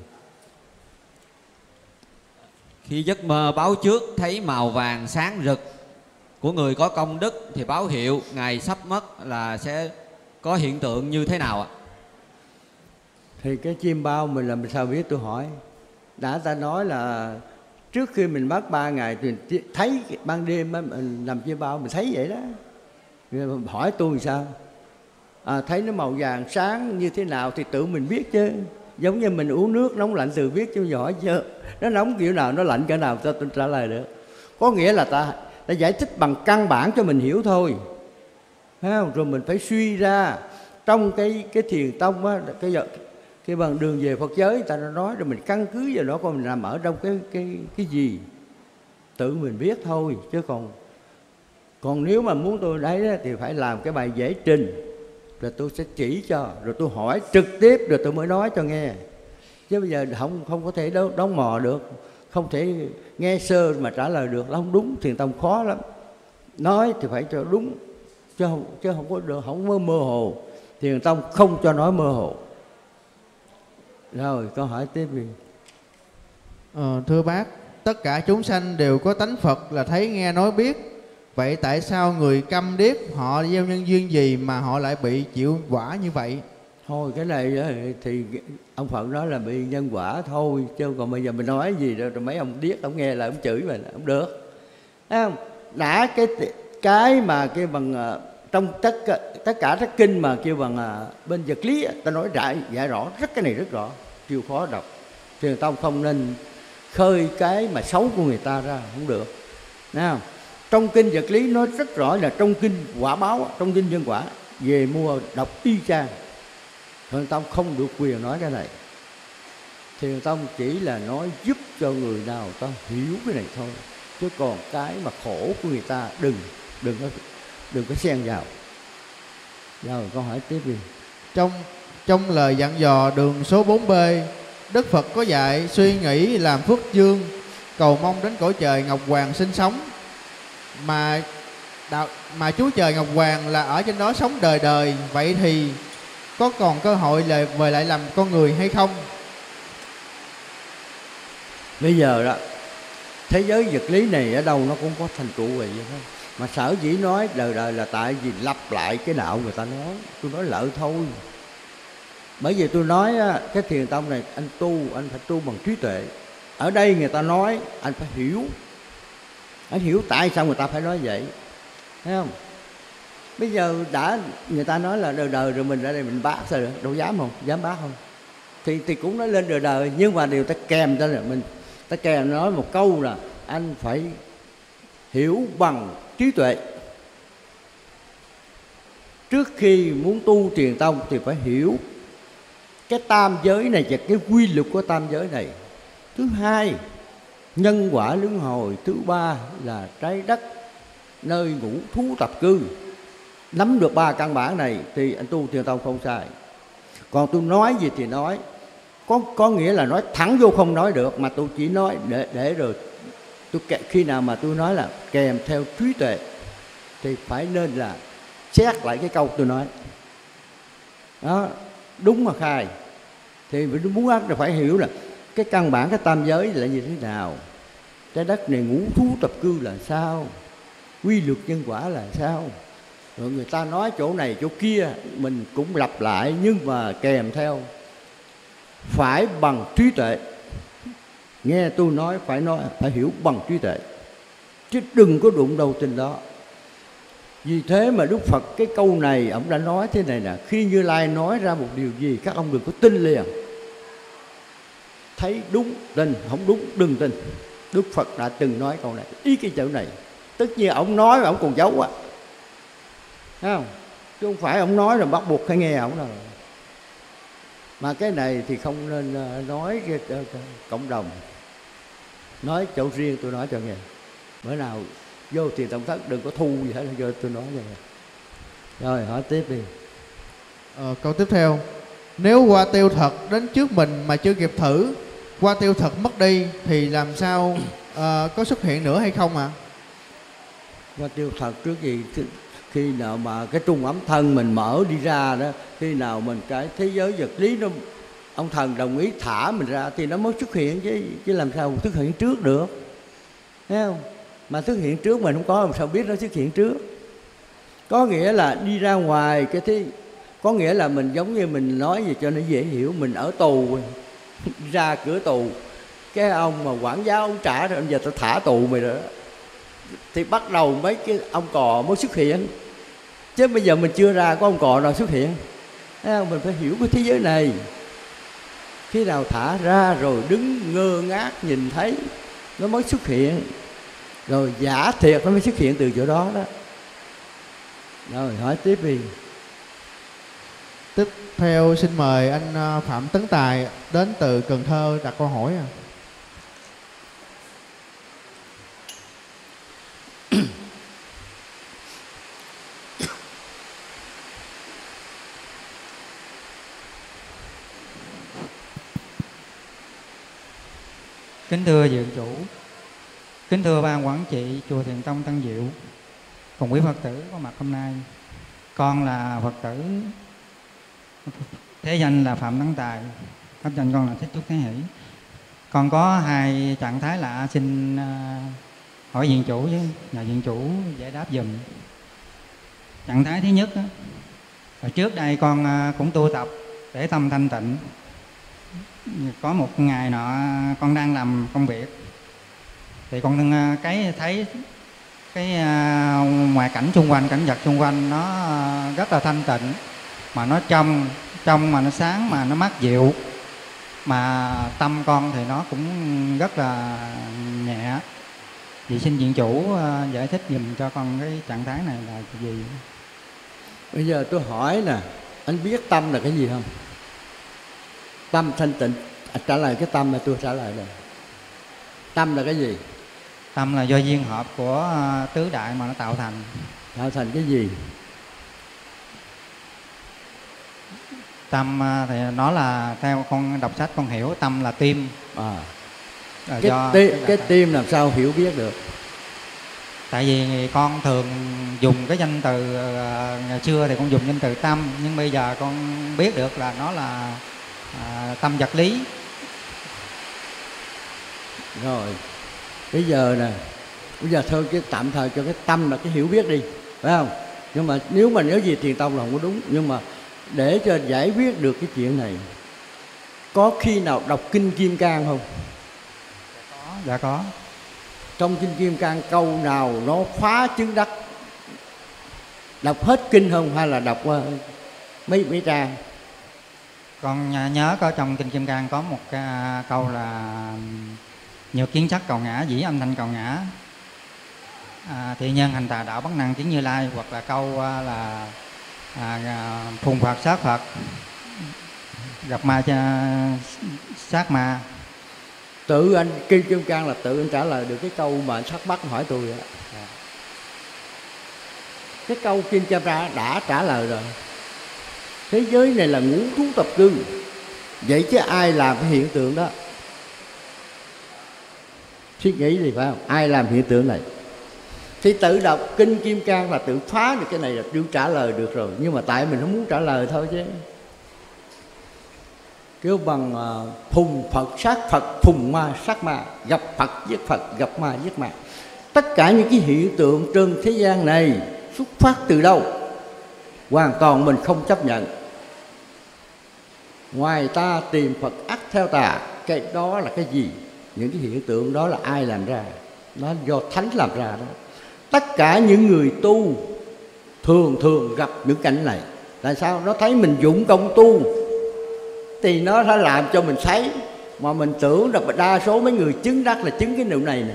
Khi giấc mơ báo trước thấy màu vàng sáng rực của người có công đức thì báo hiệu ngày sắp mất là sẽ có hiện tượng như thế nào ạ? Thì cái chim bao mình làm sao biết, tôi hỏi. Đã ta nói là trước khi mình mất 3 ngày thì thấy ban đêm mình làm chim bao mình thấy vậy đó. Mình hỏi tôi sao? Thấy nó màu vàng sáng như thế nào thì tự mình biết chứ. Giống như mình uống nước nóng lạnh tự biết chứ giỏi chứ. Nó nóng kiểu nào, nó lạnh kiểu nào ta trả lời được. Có nghĩa là ta giải thích bằng căn bản cho mình hiểu thôi. Thấy không? Rồi mình phải suy ra trong cái Thiền Tông á, cái bằng đường về Phật giới người ta nói rồi mình căn cứ vào đó coi mình nằm ở trong cái gì. Tự mình biết thôi chứ còn nếu mà muốn tôi đấy thì phải làm cái bài giải trình. Rồi tôi sẽ chỉ cho, rồi tôi hỏi trực tiếp, rồi tôi mới nói cho nghe. Chứ bây giờ không có thể đóng mò được, không thể nghe sơ mà trả lời được, nó không đúng. Thiền Tông khó lắm. Nói thì phải cho đúng, chứ không có được, không có mơ hồ. Thiền Tông không cho nói mơ hồ. Rồi, câu hỏi tiếp đi. Thưa bác, tất cả chúng sanh đều có tánh Phật là thấy, nghe, nói, biết. Vậy tại sao người câm điếc họ gieo nhân duyên gì mà họ lại bị chịu quả như vậy? Thôi cái này thì ông Phật nói là bị nhân quả thôi. Chứ còn bây giờ mình nói gì rồi mấy ông điếc, ông nghe là ông chửi mình, ông được. Đấy không? Đã cái mà kêu bằng trong tất cả các kinh mà kêu bằng bên vật lý, ta nói giải rõ rất, cái này rất rõ, chịu khó đọc. Thiền Tông không nên khơi cái mà xấu của người ta ra, không được. Đấy không? Trong kinh vật lý nói rất rõ là trong kinh quả báo, trong kinh nhân quả, về mua đọc y chang. Thiền Tông không được quyền nói cái này. Thiền Tông chỉ là nói giúp cho người nào ta hiểu cái này thôi. Chứ còn cái mà khổ của người ta đừng có xen vào. Rồi câu hỏi tiếp đi. Trong lời dặn dò đường số 4B, Đức Phật có dạy suy nghĩ làm phước dương, cầu mong đến cõi trời Ngọc Hoàng sinh sống. Mà Chúa Trời Ngọc Hoàng là ở trên đó sống đời đời. Vậy thì có còn cơ hội về lại làm con người hay không? Bây giờ đó, thế giới vật lý này ở đâu nó cũng có thành trụ vậy đó. Mà sở dĩ nói đời đời là tại vì lặp lại cái đạo người ta nói. Tôi nói lỡ thôi. Bởi vì tôi nói cái Thiền Tông này anh phải tu bằng trí tuệ. Ở đây người ta nói anh phải hiểu. Anh hiểu tại sao người ta phải nói vậy. Thấy không? Bây giờ đã người ta nói là đời đời rồi mình ra đây mình bác sao được? Đâu dám không? Dám bác không? Thì cũng nói lên đời đời. Nhưng mà điều ta kèm ra là ta kèm nói một câu là anh phải hiểu bằng trí tuệ. Trước khi muốn tu Thiền Tông thì phải hiểu cái tam giới này và cái quy luật của tam giới này. Thứ hai, nhân quả luân hồi. Thứ ba là trái đất, nơi ngũ thú tập cư. Nắm được 3 căn bản này thì anh tu Thiền Tông không sai. Còn tôi nói gì thì nói, có nghĩa là nói thẳng vô không nói được. Mà tôi chỉ nói để rồi khi nào mà tôi nói là kèm theo trí tuệ thì phải nên là xét lại cái câu tôi nói đó, đúng mà khai. Thì muốn ác là phải hiểu là cái căn bản cái tam giới là như thế nào, trái đất này ngũ thú tập cư là sao, quy luật nhân quả là sao. Rồi người ta nói chỗ này chỗ kia mình cũng lặp lại, nhưng mà kèm theo phải bằng trí tuệ. Nghe tôi nói phải hiểu bằng trí tuệ, chứ đừng có đụng đầu tin đó. Vì thế mà Đức Phật cái câu này ông đã nói thế này nè: khi Như Lai nói ra một điều gì các ông đừng có tin liền. Thấy đúng tin, không đúng đừng tin. Đức Phật đã từng nói câu này, ý cái chữ này. Tất nhiên ông nói mà ông còn giấu á, thấy không? Chứ không phải ông nói rồi bắt buộc phải nghe ông đâu. Mà cái này thì không nên nói cộng đồng, nói chỗ riêng. Tôi nói cho nghe, bữa nào vô Thiền Tông thất đừng có thu gì hết, vô tôi nói cho nghe. Rồi hỏi tiếp đi. Câu tiếp theo: Nếu hoa tiêu thật đến trước mình mà chưa kịp thử, hoa tiêu thật mất đi thì làm sao có xuất hiện nữa hay không ạ? Hoa tiêu thật trước gì? Khi nào mà cái trung ấm thân mình mở đi ra đó, khi nào mình cái thế giới vật lý nó, ông thần đồng ý thả mình ra thì nó mới xuất hiện chứ, làm sao xuất hiện trước được, thấy không? Mà xuất hiện trước mình không có làm sao biết nó xuất hiện trước. Có nghĩa là đi ra ngoài cái thế, có nghĩa là mình giống như mình nói gì cho nó dễ hiểu, mình ở tù ra cửa tù, cái ông mà quản giáo ông trả rồi, giờ tao thả tù mày rồi đó, thì bắt đầu mấy cái ông cò mới xuất hiện. Chứ bây giờ mình chưa ra có ông cò nào xuất hiện, thấy không? Mình phải hiểu cái thế giới này. Khi nào thả ra rồi đứng ngơ ngác nhìn thấy nó mới xuất hiện, rồi giả thiệt nó mới xuất hiện từ chỗ đó đó. Rồi hỏi tiếp đi. Tiếp theo xin mời anh Phạm Tấn Tài đến từ Cần Thơ đặt câu hỏi. Kính thưa Diệu Chủ, kính thưa Ban Quản trị Chùa Thiền Tông Tân Diệu cùng quý Phật tử có mặt hôm nay. Con là Phật tử, thế danh là Phạm Tấn Tài, pháp danh con là Thích Trúc Thế Hỷ. Con có hai trạng thái lạ xin hỏi Diện Chủ với nhà Diện Chủ giải đáp dùm. Trạng thái thứ nhất, trước đây con cũng tu tập để tâm thanh tịnh. Có một ngày nọ con đang làm công việc thì con cái thấy cái ngoại cảnh xung quanh, cảnh vật xung quanh nó rất là thanh tịnh, mà nó trong mà nó sáng, mà nó mát dịu, mà tâm con thì nó cũng rất là nhẹ. Vì xin Viện Chủ giải thích dùm cho con cái trạng thái này là gì. Bây giờ tôi hỏi nè, anh biết tâm là cái gì không? Tâm thanh tịnh, trả lời cái tâm mà tôi trả lời rồi. Tâm là cái gì? Tâm là do duyên hợp của tứ đại mà nó tạo thành. Tạo thành cái gì? Tâm thì nó là, theo con đọc sách con hiểu tâm là tim. Cái tim làm sao hiểu biết được? Tại vì con thường dùng cái danh từ, ngày xưa thì con dùng danh từ tâm, nhưng bây giờ con biết được là nó là tâm vật lý. Rồi bây giờ nè, bây giờ thôi cái tạm thời cho cái tâm là cái hiểu biết đi, phải không? Nhưng mà nếu mà nói gì Thiền Tông là không có đúng, nhưng mà để cho giải quyết được cái chuyện này, có khi nào đọc Kinh Kim Cang không? Dạ có. Trong Kinh Kim Cang câu nào nó phá chứng đắc? Đọc hết kinh không hay là đọc qua mấy trang? Con nhớ có trong Kinh Kim Cang có một cái câu là nhược kiến sắc cầu ngã, dĩ âm thanh cầu ngã, thị nhân hành tà đạo bất năng kiến Như Lai, hoặc là câu là phùng Phật sát Phật, gặp ma sát ma. Tự anh Kinh Kim Cang là tự anh trả lời được cái câu mà anh thắc mắc hỏi tôi vậy. Cái câu Kim Cang đã trả lời rồi. Thế giới này là ngũ thú tập cư, vậy chứ ai làm cái hiện tượng đó? Suy nghĩ gì phải không? Ai làm hiện tượng này? Thì tự đọc Kinh Kim Cang là tự phá được cái này, là tự trả lời được rồi. Nhưng mà tại mình không muốn trả lời thôi chứ. Kêu bằng phùng Phật, phùng ma, sát ma, gặp Phật, gặp ma, giết ma. Tất cả những cái hiện tượng trên thế gian này xuất phát từ đâu? Hoàn toàn mình không chấp nhận. Ngoài ta tìm Phật ắt theo tà. Cái đó là cái gì? Những cái hiện tượng đó là ai làm ra? Nó do Thánh làm ra đó. Tất cả những người tu thường gặp những cảnh này. Tại sao? Nó thấy mình dụng công tu thì nó đã làm cho mình thấy. Mà mình tưởng là đa số mấy người chứng đắc là chứng cái điều này nè.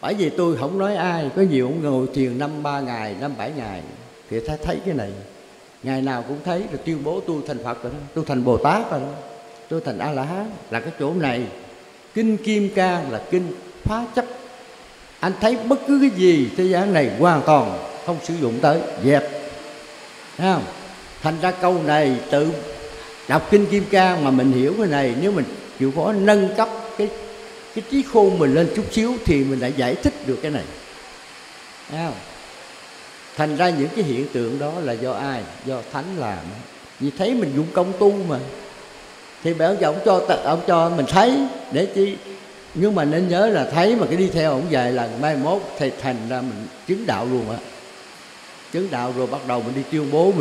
Bởi vì tôi không nói ai, có nhiều ông ngồi thiền 5-7 ngày thì thấy cái này, ngày nào cũng thấy, rồi tuyên bố tôi thành Phật rồi đó, tôi thành Bồ Tát rồi đó, tôi thành A La Hán. Là cái chỗ này. Kinh Kim Cang là kinh phá chấp. Anh thấy bất cứ cái gì thế gian này hoàn toàn không sử dụng tới, dẹp, thấy không? Thành ra câu này tự Đọc Kinh Kim Cang mà mình hiểu cái này, nếu mình chịu khó nâng cấp cái trí khôn mình lên chút xíu thì mình lại giải thích được cái này. Thành ra những cái hiện tượng đó là do ai? Do Thánh làm. Vì thấy mình dụng công tu mà, thì bây giờ ông cho mình thấy để chi. Nhưng mà nên nhớ là thấy mà cái đi theo ông vài lần, mai mốt thì thành ra mình chứng đạo luôn á. Chứng đạo rồi bắt đầu mình đi tuyên bố,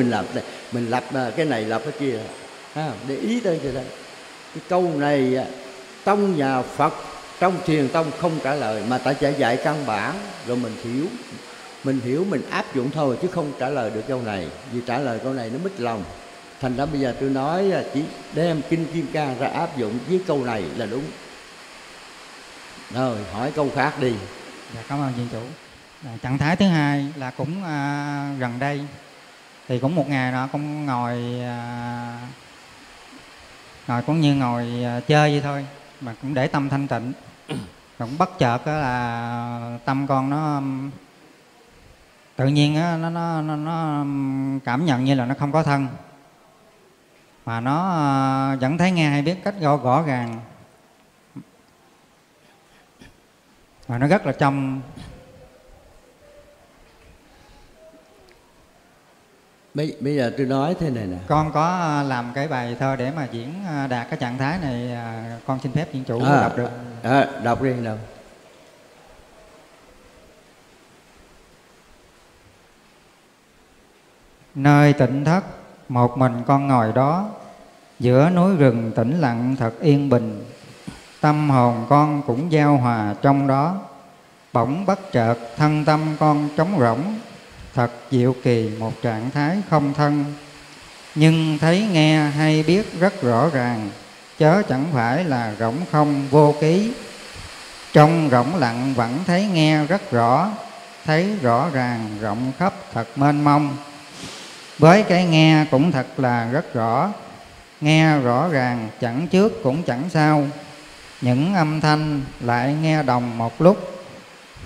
mình lập cái này lập cái kia. Để ý tới cho đây. Cái câu này trong nhà Phật, trong Thiền Tông không trả lời, mà ta chỉ dạy căn bản rồi mình hiểu. Mình hiểu mình áp dụng thôi chứ không trả lời được câu này. Vì trả lời câu này nó mít lòng. Thành ra bây giờ tôi nói chỉ đem Kinh Kim Cang ra áp dụng với câu này là đúng. Rồi hỏi câu khác đi. Dạ, cảm ơn viện chủ. Trạng thái thứ hai là cũng gần đây thì cũng một ngày nọ cũng ngồi cũng như ngồi chơi vậy thôi, mà cũng để tâm thanh tịnh. Cũng bất chợt là tâm con nó tự nhiên nó cảm nhận như là nó không có thân, mà nó vẫn thấy nghe hay biết cách rõ ràng, mà nó rất là trong. Bây giờ tôi nói thế này nè, con có làm cái bài thơ để mà diễn đạt cái trạng thái này, con xin phép diễn chủ đọc được. Đọc riêng đâu. Nơi tịnh thất một mình con ngồi đó, giữa núi rừng tĩnh lặng thật yên bình, tâm hồn con cũng giao hòa trong đó. Bỗng bất chợt thân tâm con trống rỗng, thật diệu kỳ một trạng thái không thân. Nhưng thấy nghe hay biết rất rõ ràng, chớ chẳng phải là rỗng không vô ký. Trong rỗng lặng vẫn thấy nghe rất rõ, thấy rõ ràng rộng khắp thật mênh mông. Với cái nghe cũng thật là rất rõ, nghe rõ ràng chẳng trước cũng chẳng sau. Những âm thanh lại nghe đồng một lúc,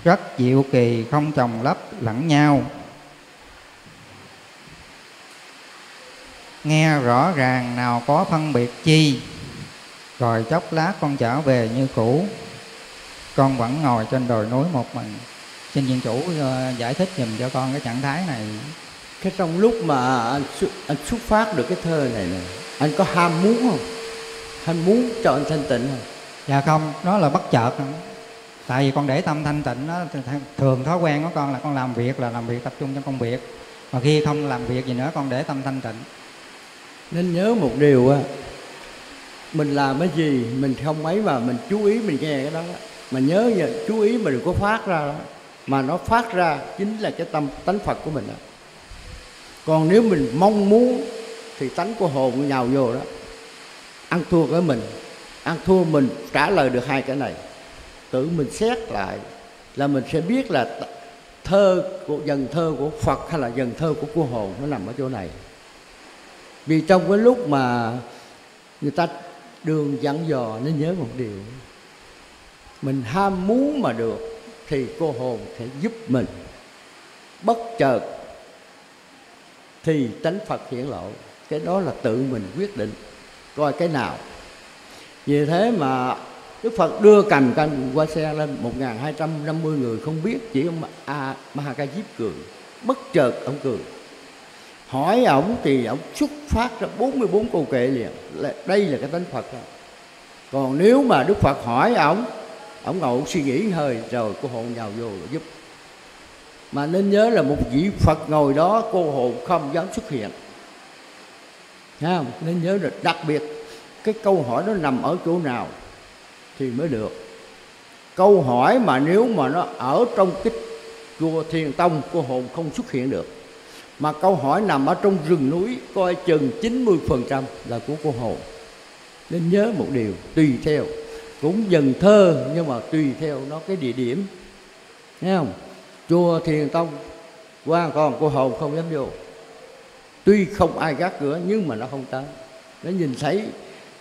rất diệu kỳ không chồng lấp lẫn nhau. Nghe rõ ràng nào có phân biệt chi, rồi chốc lát con trở về như cũ. Con vẫn ngồi trên đồi núi một mình. Xin viện chủ giải thích dùm cho con cái trạng thái này. Cái trong lúc mà anh xuất phát được cái thơ này nè, anh có ham muốn không? Anh muốn cho anh thanh tịnh không? Dạ không, nó là bất chợt. Tại vì con để tâm thanh tịnh đó, thường thói quen của con là con làm việc là làm việc tập trung trong công việc. Mà khi không làm việc gì nữa con để tâm thanh tịnh. Nên nhớ một điều á, mình làm cái gì mình không mấy mà mình chú ý mình nghe cái đó, mà nhớ giờ chú ý mình đừng có phát ra đó. Mà nó phát ra chính là cái tâm tánh Phật của mình đó. Còn nếu mình mong muốn thì tánh của hồn nhào vô đó, ăn thua với mình. Ăn thua mình trả lời được hai cái này, tự mình xét lại là mình sẽ biết là thơ của dần thơ của Phật hay là dần thơ của hồn nó nằm ở chỗ này. Vì trong cái lúc mà người ta đường dặn dò nên nhớ một điều, mình ham muốn mà được thì cô hồn sẽ giúp mình. Bất chợt thì tánh Phật hiển lộ. Cái đó là tự mình quyết định coi cái nào. Vì thế mà Đức Phật đưa cành canh qua xe lên 1250 người không biết, chỉ ông Maha Kajip cười. Bất chợt ông cười. Hỏi ổng thì ổng xuất phát ra 44 câu kệ liền. Đây là cái tánh Phật đó. Còn nếu mà Đức Phật hỏi ổng ngồi suy nghĩ hơi rồi cô hồn nhào vô giúp. Mà nên nhớ là một vị Phật ngồi đó cô hồn không dám xuất hiện. Thấy không? Nên nhớ là đặc biệt cái câu hỏi nó nằm ở chỗ nào thì mới được. Câu hỏi mà nếu mà nó ở trong cái chùa Thiền Tông cô hồn không xuất hiện được. Mà câu hỏi nằm ở trong rừng núi coi chừng 90% là của cô hồn. Nên nhớ một điều, tùy theo cũng dần thơ nhưng mà tùy theo nó cái địa điểm. Thấy không? Chùa Thiền Tông qua còn cô hồn không dám vô. Tuy không ai gác cửa nhưng mà nó không tới. Nó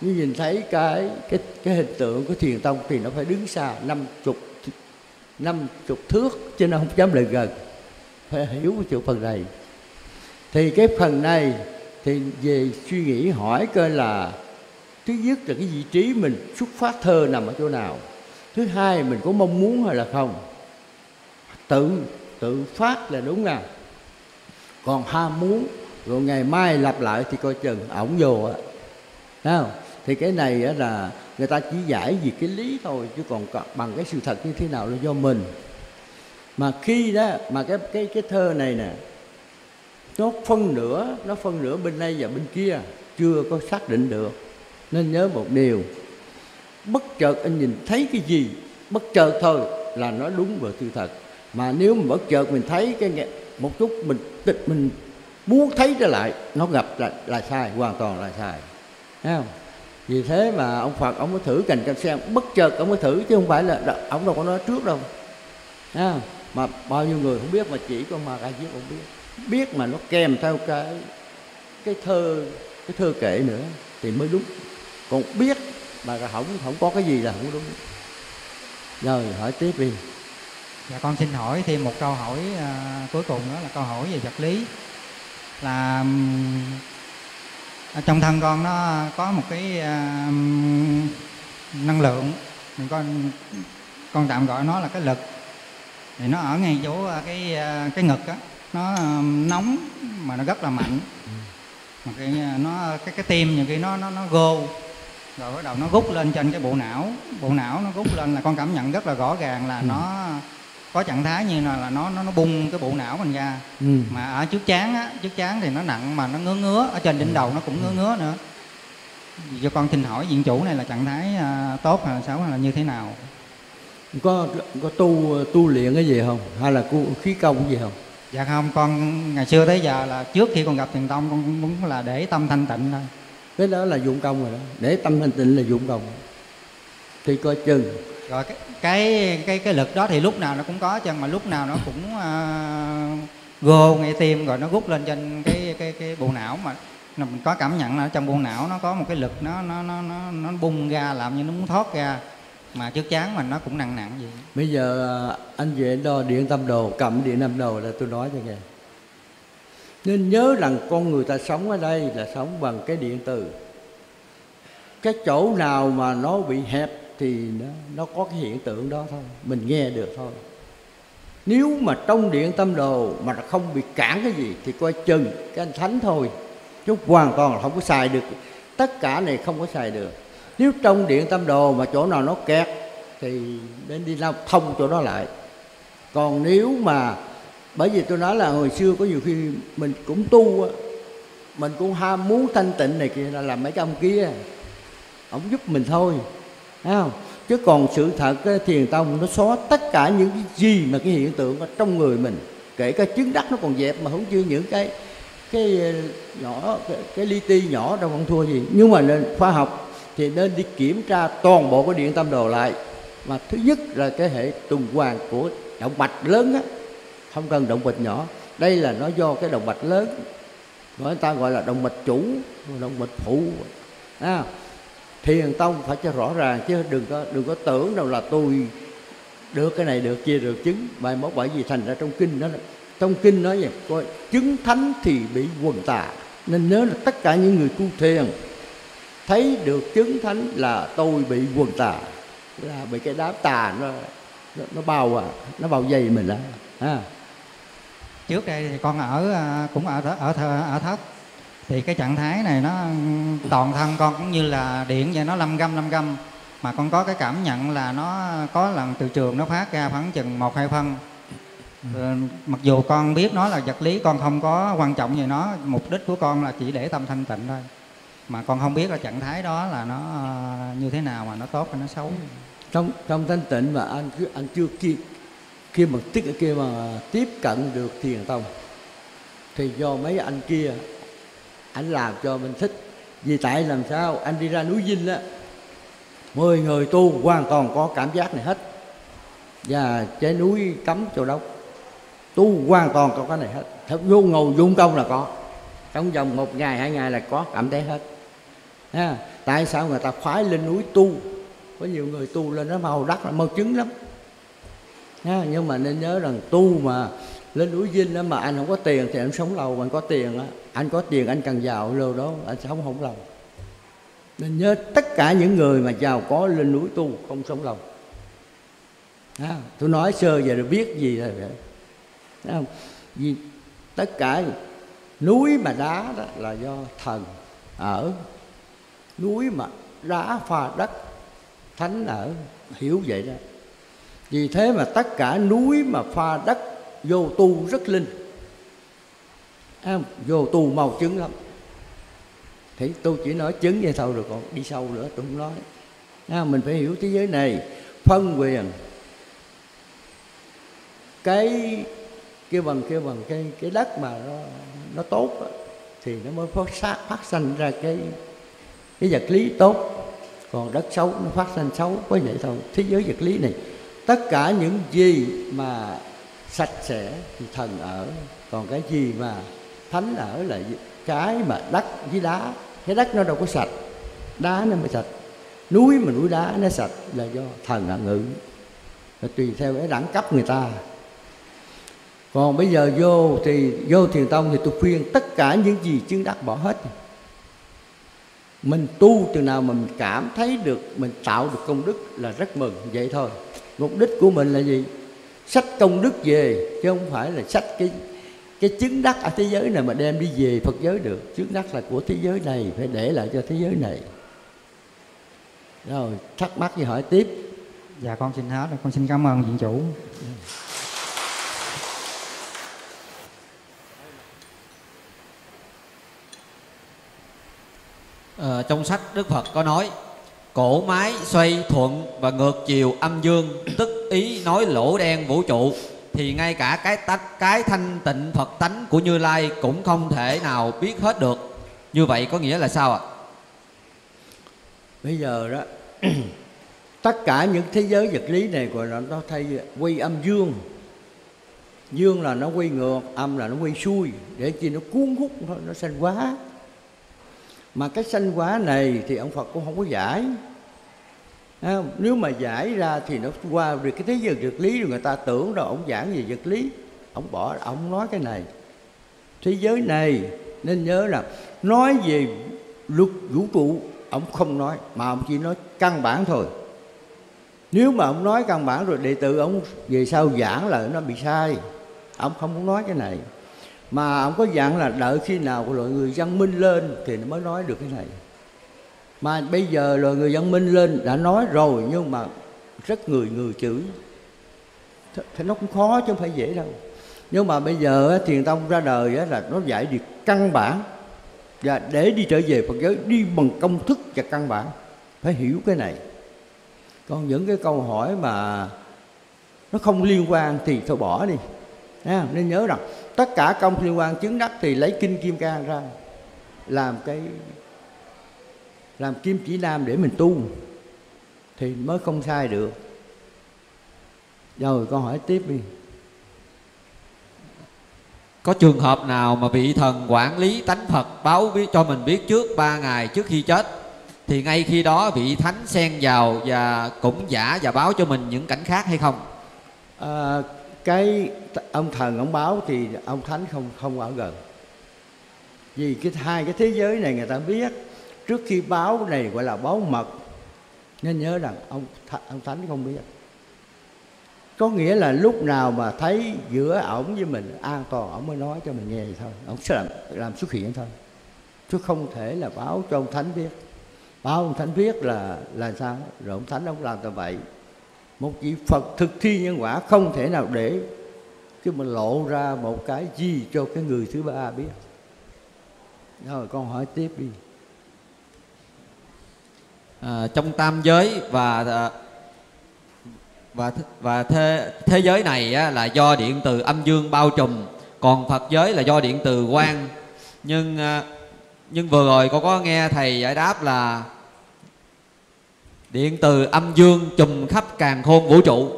nhìn thấy cái hình tượng của Thiền Tông thì nó phải đứng xa 50 thước chứ nó không dám lại gần. Phải hiểu cái chữ phần này. Thì cái phần này Thì về suy nghĩ hỏi coi là thứ nhất là cái vị trí mình xuất phát thơ nằm ở chỗ nào, thứ hai mình có mong muốn hay là không. Tự phát là đúng nè, còn ham muốn rồi ngày mai lặp lại thì coi chừng ổng vô á, thấy không? Thì cái này là người ta chỉ giải vì cái lý thôi, chứ còn bằng cái sự thật như thế nào là do mình. Mà khi đó mà cái thơ này nè, nó phân nửa bên đây và bên kia, chưa có xác định được. Nên nhớ một điều, bất chợt anh nhìn thấy cái gì, bất chợt thôi là nó đúng về sự thật. Mà nếu mà bất chợt mình thấy cái một chút mình muốn thấy trở lại, nó gặp là sai, hoàn toàn là sai, thấy không? Vì thế mà ông Phật ông mới thử cành cam sen, bất chợt ông mới thử, chứ không phải là ông đâu có nói trước đâu, thấy không? Mà bao nhiêu người không biết, mà chỉ có Maha Kajip ông biết mà nó kèm theo cái thơ kệ nữa thì mới đúng. Còn biết mà không có cái gì là không đúng. Rồi hỏi tiếp đi. Dạ, con xin hỏi thêm một câu hỏi cuối cùng, đó là câu hỏi về vật lý. Là trong thân con nó có một cái năng lượng, mình con tạm gọi nó là cái lực, thì nó ở ngay chỗ cái ngực á, nó nóng mà nó rất là mạnh, mà cái tim nhiều khi nó gô, rồi bắt đầu nó rút lên trên cái bộ não nó rút lên, là con cảm nhận rất là rõ ràng là nó có trạng thái như là nó bung cái bộ não mình ra. Mà ở trước trán á, trước trán thì nó nặng mà nó ngứa, ở trên đỉnh đầu nó cũng ngứa nữa. Giờ con xin hỏi diện chủ này là trạng thái tốt hay là xấu hay là như thế nào? Có tu luyện cái gì không, hay là khí công cái gì không? Dạ không, con ngày xưa tới giờ là trước khi con gặp Thiền Tông con muốn là để tâm thanh tịnh thôi. Cái đó là dụng công rồi đó, để tâm thanh tịnh là dụng công. Thì coi chừng. Rồi cái lực đó thì lúc nào nó cũng có chân, mà lúc nào nó cũng gồ ngay tim, rồi nó rút lên trên cái bộ não, mà mình có cảm nhận là trong bộ não nó có một cái lực nó bung ra, làm như nó muốn thoát ra, mà trước chán mình nó cũng nặng gì. Bây giờ anh về đo điện tâm đồ, cầm điện tâm đồ là tôi nói cho nghe. Nên nhớ rằng con người ta sống ở đây là sống bằng cái điện từ. Cái chỗ nào mà nó bị hẹp thì nó có cái hiện tượng đó thôi, mình nghe được thôi. Nếu mà trong điện tâm đồ mà nó không bị cản cái gì thì coi chừng cái anh thánh thôi, chứ hoàn toàn là không có xài được. Tất cả này không có xài được. Nếu trong điện tâm đồ mà chỗ nào nó kẹt thì đến đi lao thông chỗ đó lại. Còn nếu mà, bởi vì tôi nói là hồi xưa có nhiều khi mình cũng tu, mình cũng ham muốn thanh tịnh này kia, là làm mấy cái ông kia, ông giúp mình thôi, thấy không? Chứ còn sự thật cái Thiền Tông nó xóa tất cả những cái gì mà cái hiện tượng ở trong người mình, kể cả chứng đắc nó còn dẹp mà không chưa những cái nhỏ, cái li ti nhỏ đâu còn thua gì. Nhưng mà nên khoa học thì nên đi kiểm tra toàn bộ cái điện tâm đồ lại. Mà thứ nhất là cái hệ tuần hoàn của động mạch lớn á, không cần động mạch nhỏ. Đây là nó do cái động mạch lớn, người ta gọi là động mạch chủ, động mạch phụ. Thiền Tông phải cho rõ ràng, chứ đừng có tưởng đâu là tôi được cái này được kia được chứng. Bài mốt bởi vì thành ra trong kinh nói vậy, coi chứng thánh thì bị quần tà. Nên nhớ là tất cả những người tu thiền thấy được chứng thánh là tôi bị quần tà, là bị cái đám tà nó bao nó bao dây mình á. Trước đây thì con cũng ở thất, thì cái trạng thái này nó toàn thân con cũng như là điện vậy, nó lâm gâm, mà con có cái cảm nhận là nó có lần từ trường nó phát ra khoảng chừng 1-2 phân. Mặc dù con biết nó là vật lý, con không có quan trọng về nó, mục đích của con là chỉ để tâm thanh tịnh thôi. Mà con không biết là trạng thái đó là nó như thế nào, mà nó tốt hay nó xấu. Trong thanh tịnh mà anh chưa kia, khi mà tiếp cận được Thiền Tông thì do mấy anh kia anh làm cho mình thích. Vì tại làm sao anh đi ra núi Dinh á, 10 người tu hoàn toàn có cảm giác này hết, và trái núi cấm chỗ đó tu hoàn toàn có cái này hết. Thật vô ngầu dụng công là có, trong vòng 1 ngày 2 ngày là có cảm thấy hết. Tại sao người ta khoái lên núi tu? Có nhiều người tu lên nó màu đắt, mau chứng lắm. Nhưng mà nên nhớ rằng tu mà lên núi Vinh mà anh không có tiền thì anh sống lâu, mà anh có tiền Anh có tiền anh cần giàu lâu đó, anh sống không lòng. Nên nhớ tất cả những người mà giàu có lên núi tu không sống lòng. Tôi nói sơ về rồi biết gì rồi không? Vì tất cả núi mà đá đó là do thần ở, núi mà đá pha đất thánh ở, hiểu vậy đó. Vì thế mà tất cả núi mà pha đất vô tu rất linh, vô tu màu chứng lắm. Thì tôi chỉ nói chứng vậy thôi, rồi còn đi sâu nữa tôi không nói. Mình phải hiểu thế giới này phân quyền cái đất mà nó tốt đó, thì nó mới phát sanh ra cái vật lý tốt, còn đất xấu nó phát sanh xấu, có vậy thôi. Thế giới vật lý này tất cả những gì mà sạch sẽ thì thần ở, còn cái gì mà thánh ở là cái mà đất với đá. Cái đất nó đâu có sạch, đá nó mới sạch, núi mà núi đá nó sạch là do thần ở ngự, nó tùy theo cái đẳng cấp người ta. Còn bây giờ vô thiền tông thì tôi khuyên tất cả những gì chứng đắc bỏ hết. Mình tu từ nào mà mình cảm thấy được mình tạo được công đức là rất mừng vậy thôi. Mục đích của mình là gì? Sách công đức về, chứ không phải là sách cái chứng đắc ở thế giới này mà đem đi về Phật giới được. Chứng đắc là của thế giới này, phải để lại cho thế giới này. Rồi thắc mắc thì hỏi tiếp. Dạ con xin hết, con xin cảm ơn viện chủ. Trong sách Đức Phật có nói cổ máy xoay thuận và ngược chiều âm dương, tức ý nói lỗ đen vũ trụ, thì ngay cả cái thanh tịnh Phật tánh của Như Lai cũng không thể nào biết hết được. Như vậy có nghĩa là sao ạ? Bây giờ đó tất cả những thế giới vật lý này gọi là nó thay quy âm dương. Dương là nó quy ngược, âm là nó quy xuôi, để chi nó cuốn hút thôi, nó sanh hóa. Mà cái sanh hóa này thì ông Phật cũng không có giải. Nếu mà giải ra thì nó qua được cái thế giới vật lý rồi người ta tưởng rồi ông giảng về vật lý, ông bỏ, ông nói cái này. Thế giới này nên nhớ là nói về luật vũ trụ ông không nói, mà ông chỉ nói căn bản thôi. Nếu mà ông nói căn bản rồi đệ tử ông về sau giảng là nó bị sai. Ông không muốn nói cái này. Mà ông có dạng là đợi khi nào của loại người văn minh lên thì nó mới nói được cái này. Mà bây giờ loại người văn minh lên đã nói rồi, nhưng mà rất người chửi. Thế nó cũng khó chứ không phải dễ đâu. Nhưng mà bây giờ Thiền Tông ra đời là nó giải được căn bản, và để đi trở về Phật giới đi bằng công thức và căn bản. Phải hiểu cái này. Còn những cái câu hỏi mà nó không liên quan thì thôi bỏ đi. Nên nhớ rằng tất cả công liên quan chứng đắc thì lấy Kinh Kim Cang ra làm kim chỉ nam để mình tu thì mới không sai được. Rồi con hỏi tiếp đi. Có trường hợp nào mà vị thần quản lý tánh Phật báo cho mình biết trước 3 ngày trước khi chết, thì ngay khi đó vị thánh xen vào và cũng giả và báo cho mình những cảnh khác hay không? Cái ông thần ông báo thì ông thánh không ở gần. Vì hai cái thế giới này người ta biết, trước khi báo này gọi là báo mật. Nên nhớ rằng ông thánh không biết. Có nghĩa là lúc nào mà thấy giữa ổng với mình an toàn, ổng mới nói cho mình nghe thôi. Ổng sẽ làm xuất hiện thôi, chứ không thể là báo cho ông thánh biết. Báo ông thánh biết là sao? Rồi ông thánh ông làm tầm vậy. Một vị Phật thực thi nhân quả không thể nào để cái mà lộ ra một cái gì cho cái người thứ ba biết. Rồi con hỏi tiếp đi. Trong tam giới và thế giới này á, là do điện từ âm dương bao trùm, còn Phật giới là do điện từ quang. Nhưng vừa rồi con có nghe thầy giải đáp là điện từ âm dương trùm khắp càn khôn vũ trụ.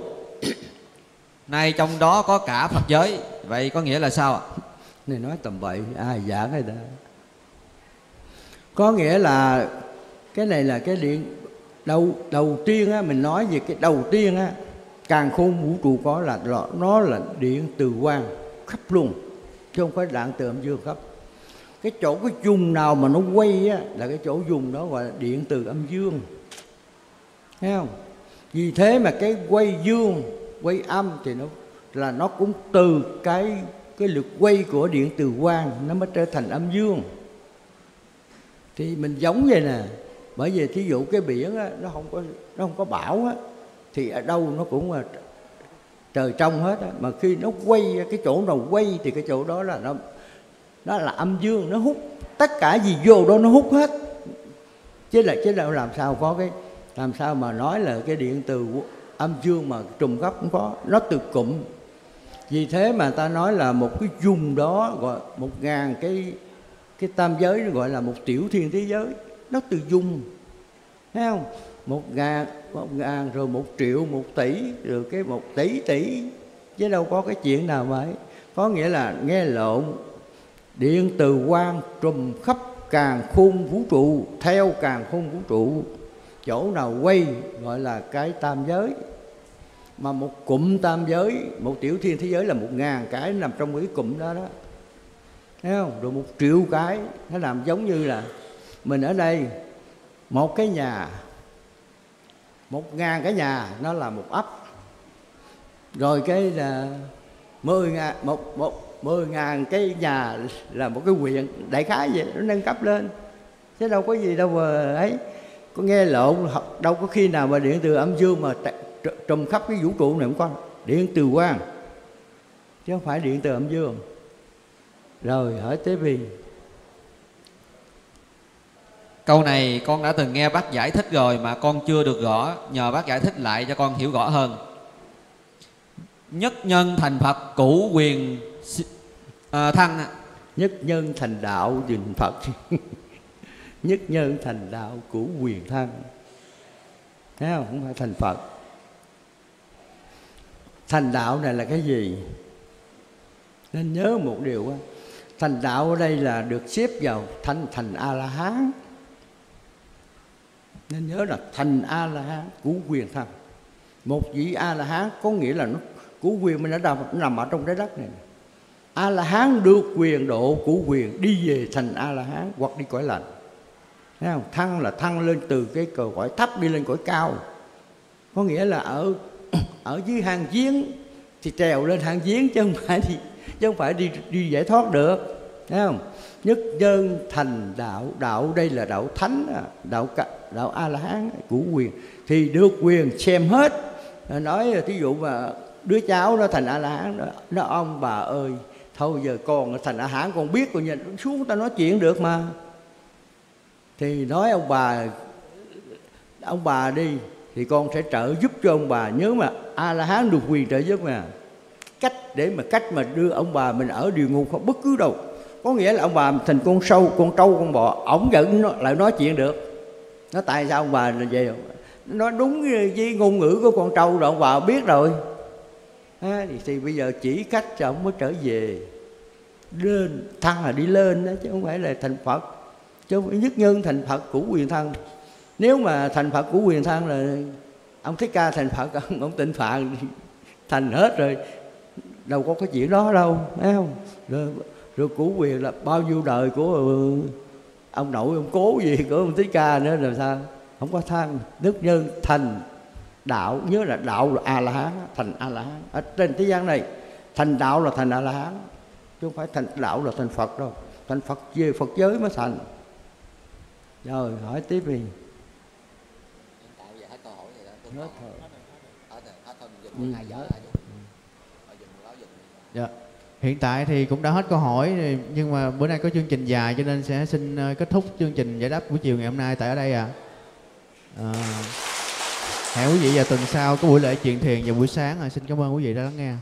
Nay trong đó có cả Phật giới. Vậy có nghĩa là sao ạ? Này nói tầm bậy, ai giảng đây đó. Có nghĩa là cái này là cái điện đầu tiên á, mình nói về cái đầu tiên á, càn khôn vũ trụ có là nó là điện từ quang khắp luôn, chứ không phải đạn từ âm dương khắp. Cái chỗ cái vùng nào mà nó quay á, là cái chỗ vùng đó gọi là điện từ âm dương, thấy không? Vì thế mà cái quay dương, quay âm thì nó là nó cũng từ cái lực quay của điện từ quang nó mới trở thành âm dương. Thì mình giống vậy nè. Bởi vì thí dụ cái biển á, nó không có bão á, thì ở đâu nó cũng là trời trong hết á. Mà khi nó quay, cái chỗ nào quay thì cái chỗ đó là nó là âm dương, nó hút tất cả gì vô đó, nó hút hết. Chứ là làm sao có cái, làm sao mà nói là cái điện từ âm dương mà trùng khắp cũng có, nó từ cụm. Vì thế mà ta nói là một cái vùng đó gọi 1000 cái tam giới, nó gọi là một tiểu thiên thế giới, nó từ dung, thấy không? 1000 rồi 1 triệu, 1 tỷ, rồi cái 1 tỷ tỷ, chứ đâu có cái chuyện nào vậy. Có nghĩa là nghe lộn, điện từ quang trùm khắp càn khôn vũ trụ, theo càn khôn vũ trụ, chỗ nào quay gọi là cái tam giới. Mà một cụm tam giới, một tiểu thiên thế giới là 1000 cái nằm trong cái cụm đó đó, thấy không? Rồi 1 triệu cái, nó làm giống như là mình ở đây một cái nhà, 1000 cái nhà nó là một ấp. Rồi cái là 10.000 cái nhà là một cái huyện, đại khái vậy, nó nâng cấp lên. Chứ đâu có gì đâu mà ấy. Có nghe lộn, đâu có khi nào mà điện từ âm dương mà trùm khắp cái vũ trụ này không có. Điện từ quang, chứ không phải điện từ âm dương. Rồi hỏi Tế Bì. Câu này con đã từng nghe bác giải thích rồi mà con chưa được rõ, nhờ bác giải thích lại cho con hiểu rõ hơn. Nhất nhân thành Phật cũ quyền thăng. Nhất nhân thành đạo quyền Phật. Nhất nhân thành đạo cũ quyền thăng. Thấy không? Không phải thành Phật. Thành đạo này là cái gì? Nên nhớ một điều đó. Thành đạo ở đây là được xếp vào thành A-la-hán. Nên nhớ là thành A-la-hán cứu quyền thăng. Một vị A-la-hán có nghĩa là nó cứu quyền mình đã nằm ở trong trái đất này. A-la-hán được quyền độ cứu quyền đi về thành A-la-hán hoặc đi cõi lành. Thấy không? Thăng là thăng lên từ cái cõi thấp đi lên cõi cao. Có nghĩa là ở dưới hang giếng thì trèo lên hang giếng chứ không phải đi giải thoát được, thấy không? Nhất nhân thành đạo, đạo đây là đạo thánh, đạo A-la-hán của quyền thì được quyền xem hết. Nói thí dụ mà đứa cháu nó thành A-la-hán, nó ông bà ơi, thôi giờ con thành A-la-hán con biết, coi như xuống ta nói chuyện được mà. Thì nói ông bà đi thì con sẽ trợ giúp cho ông bà. Nhớ mà A-la-hán được quyền trợ giúp mà. Cách mà đưa ông bà mình ở địa ngục không bất cứ đâu. Có nghĩa là ông bà thành con sâu, con trâu, con bò, ổng vẫn lại nói chuyện được. Nó tại sao ông bà là vậy? Nó đúng với ngôn ngữ của con trâu rồi, ông bà biết rồi. Thì bây giờ chỉ cách cho ông mới trở về. Lên, thăng là đi lên đó, chứ không phải là thành Phật. Chứ nhất nhân thành Phật của quyền thăng. Nếu mà thành Phật của quyền thăng là ông Thích Ca thành Phật, ông Tịnh Phạn thành hết rồi. Đâu có cái chuyện đó đâu, thấy không? Rồi cũ quyền là bao nhiêu đời của ông nội, ông cố gì của ông Thích Ca nữa làm sao? Không có thăng. Đức nhân thành đạo, nhớ là đạo là A-la-hán, thành A-la-hán. Ở trên thế gian này, thành đạo là thành A-la-hán, chứ không phải thành đạo là thành Phật đâu. Thành Phật về Phật giới mới thành. Rồi, hỏi tiếp đi. Dạ. Hiện tại thì cũng đã hết câu hỏi, nhưng mà bữa nay có chương trình dài cho nên sẽ xin kết thúc chương trình giải đáp buổi chiều ngày hôm nay tại ở đây ạ. Hẹn quý vị vào tuần sau có buổi lễ truyền thiền vào buổi sáng. Xin cảm ơn quý vị đã lắng nghe.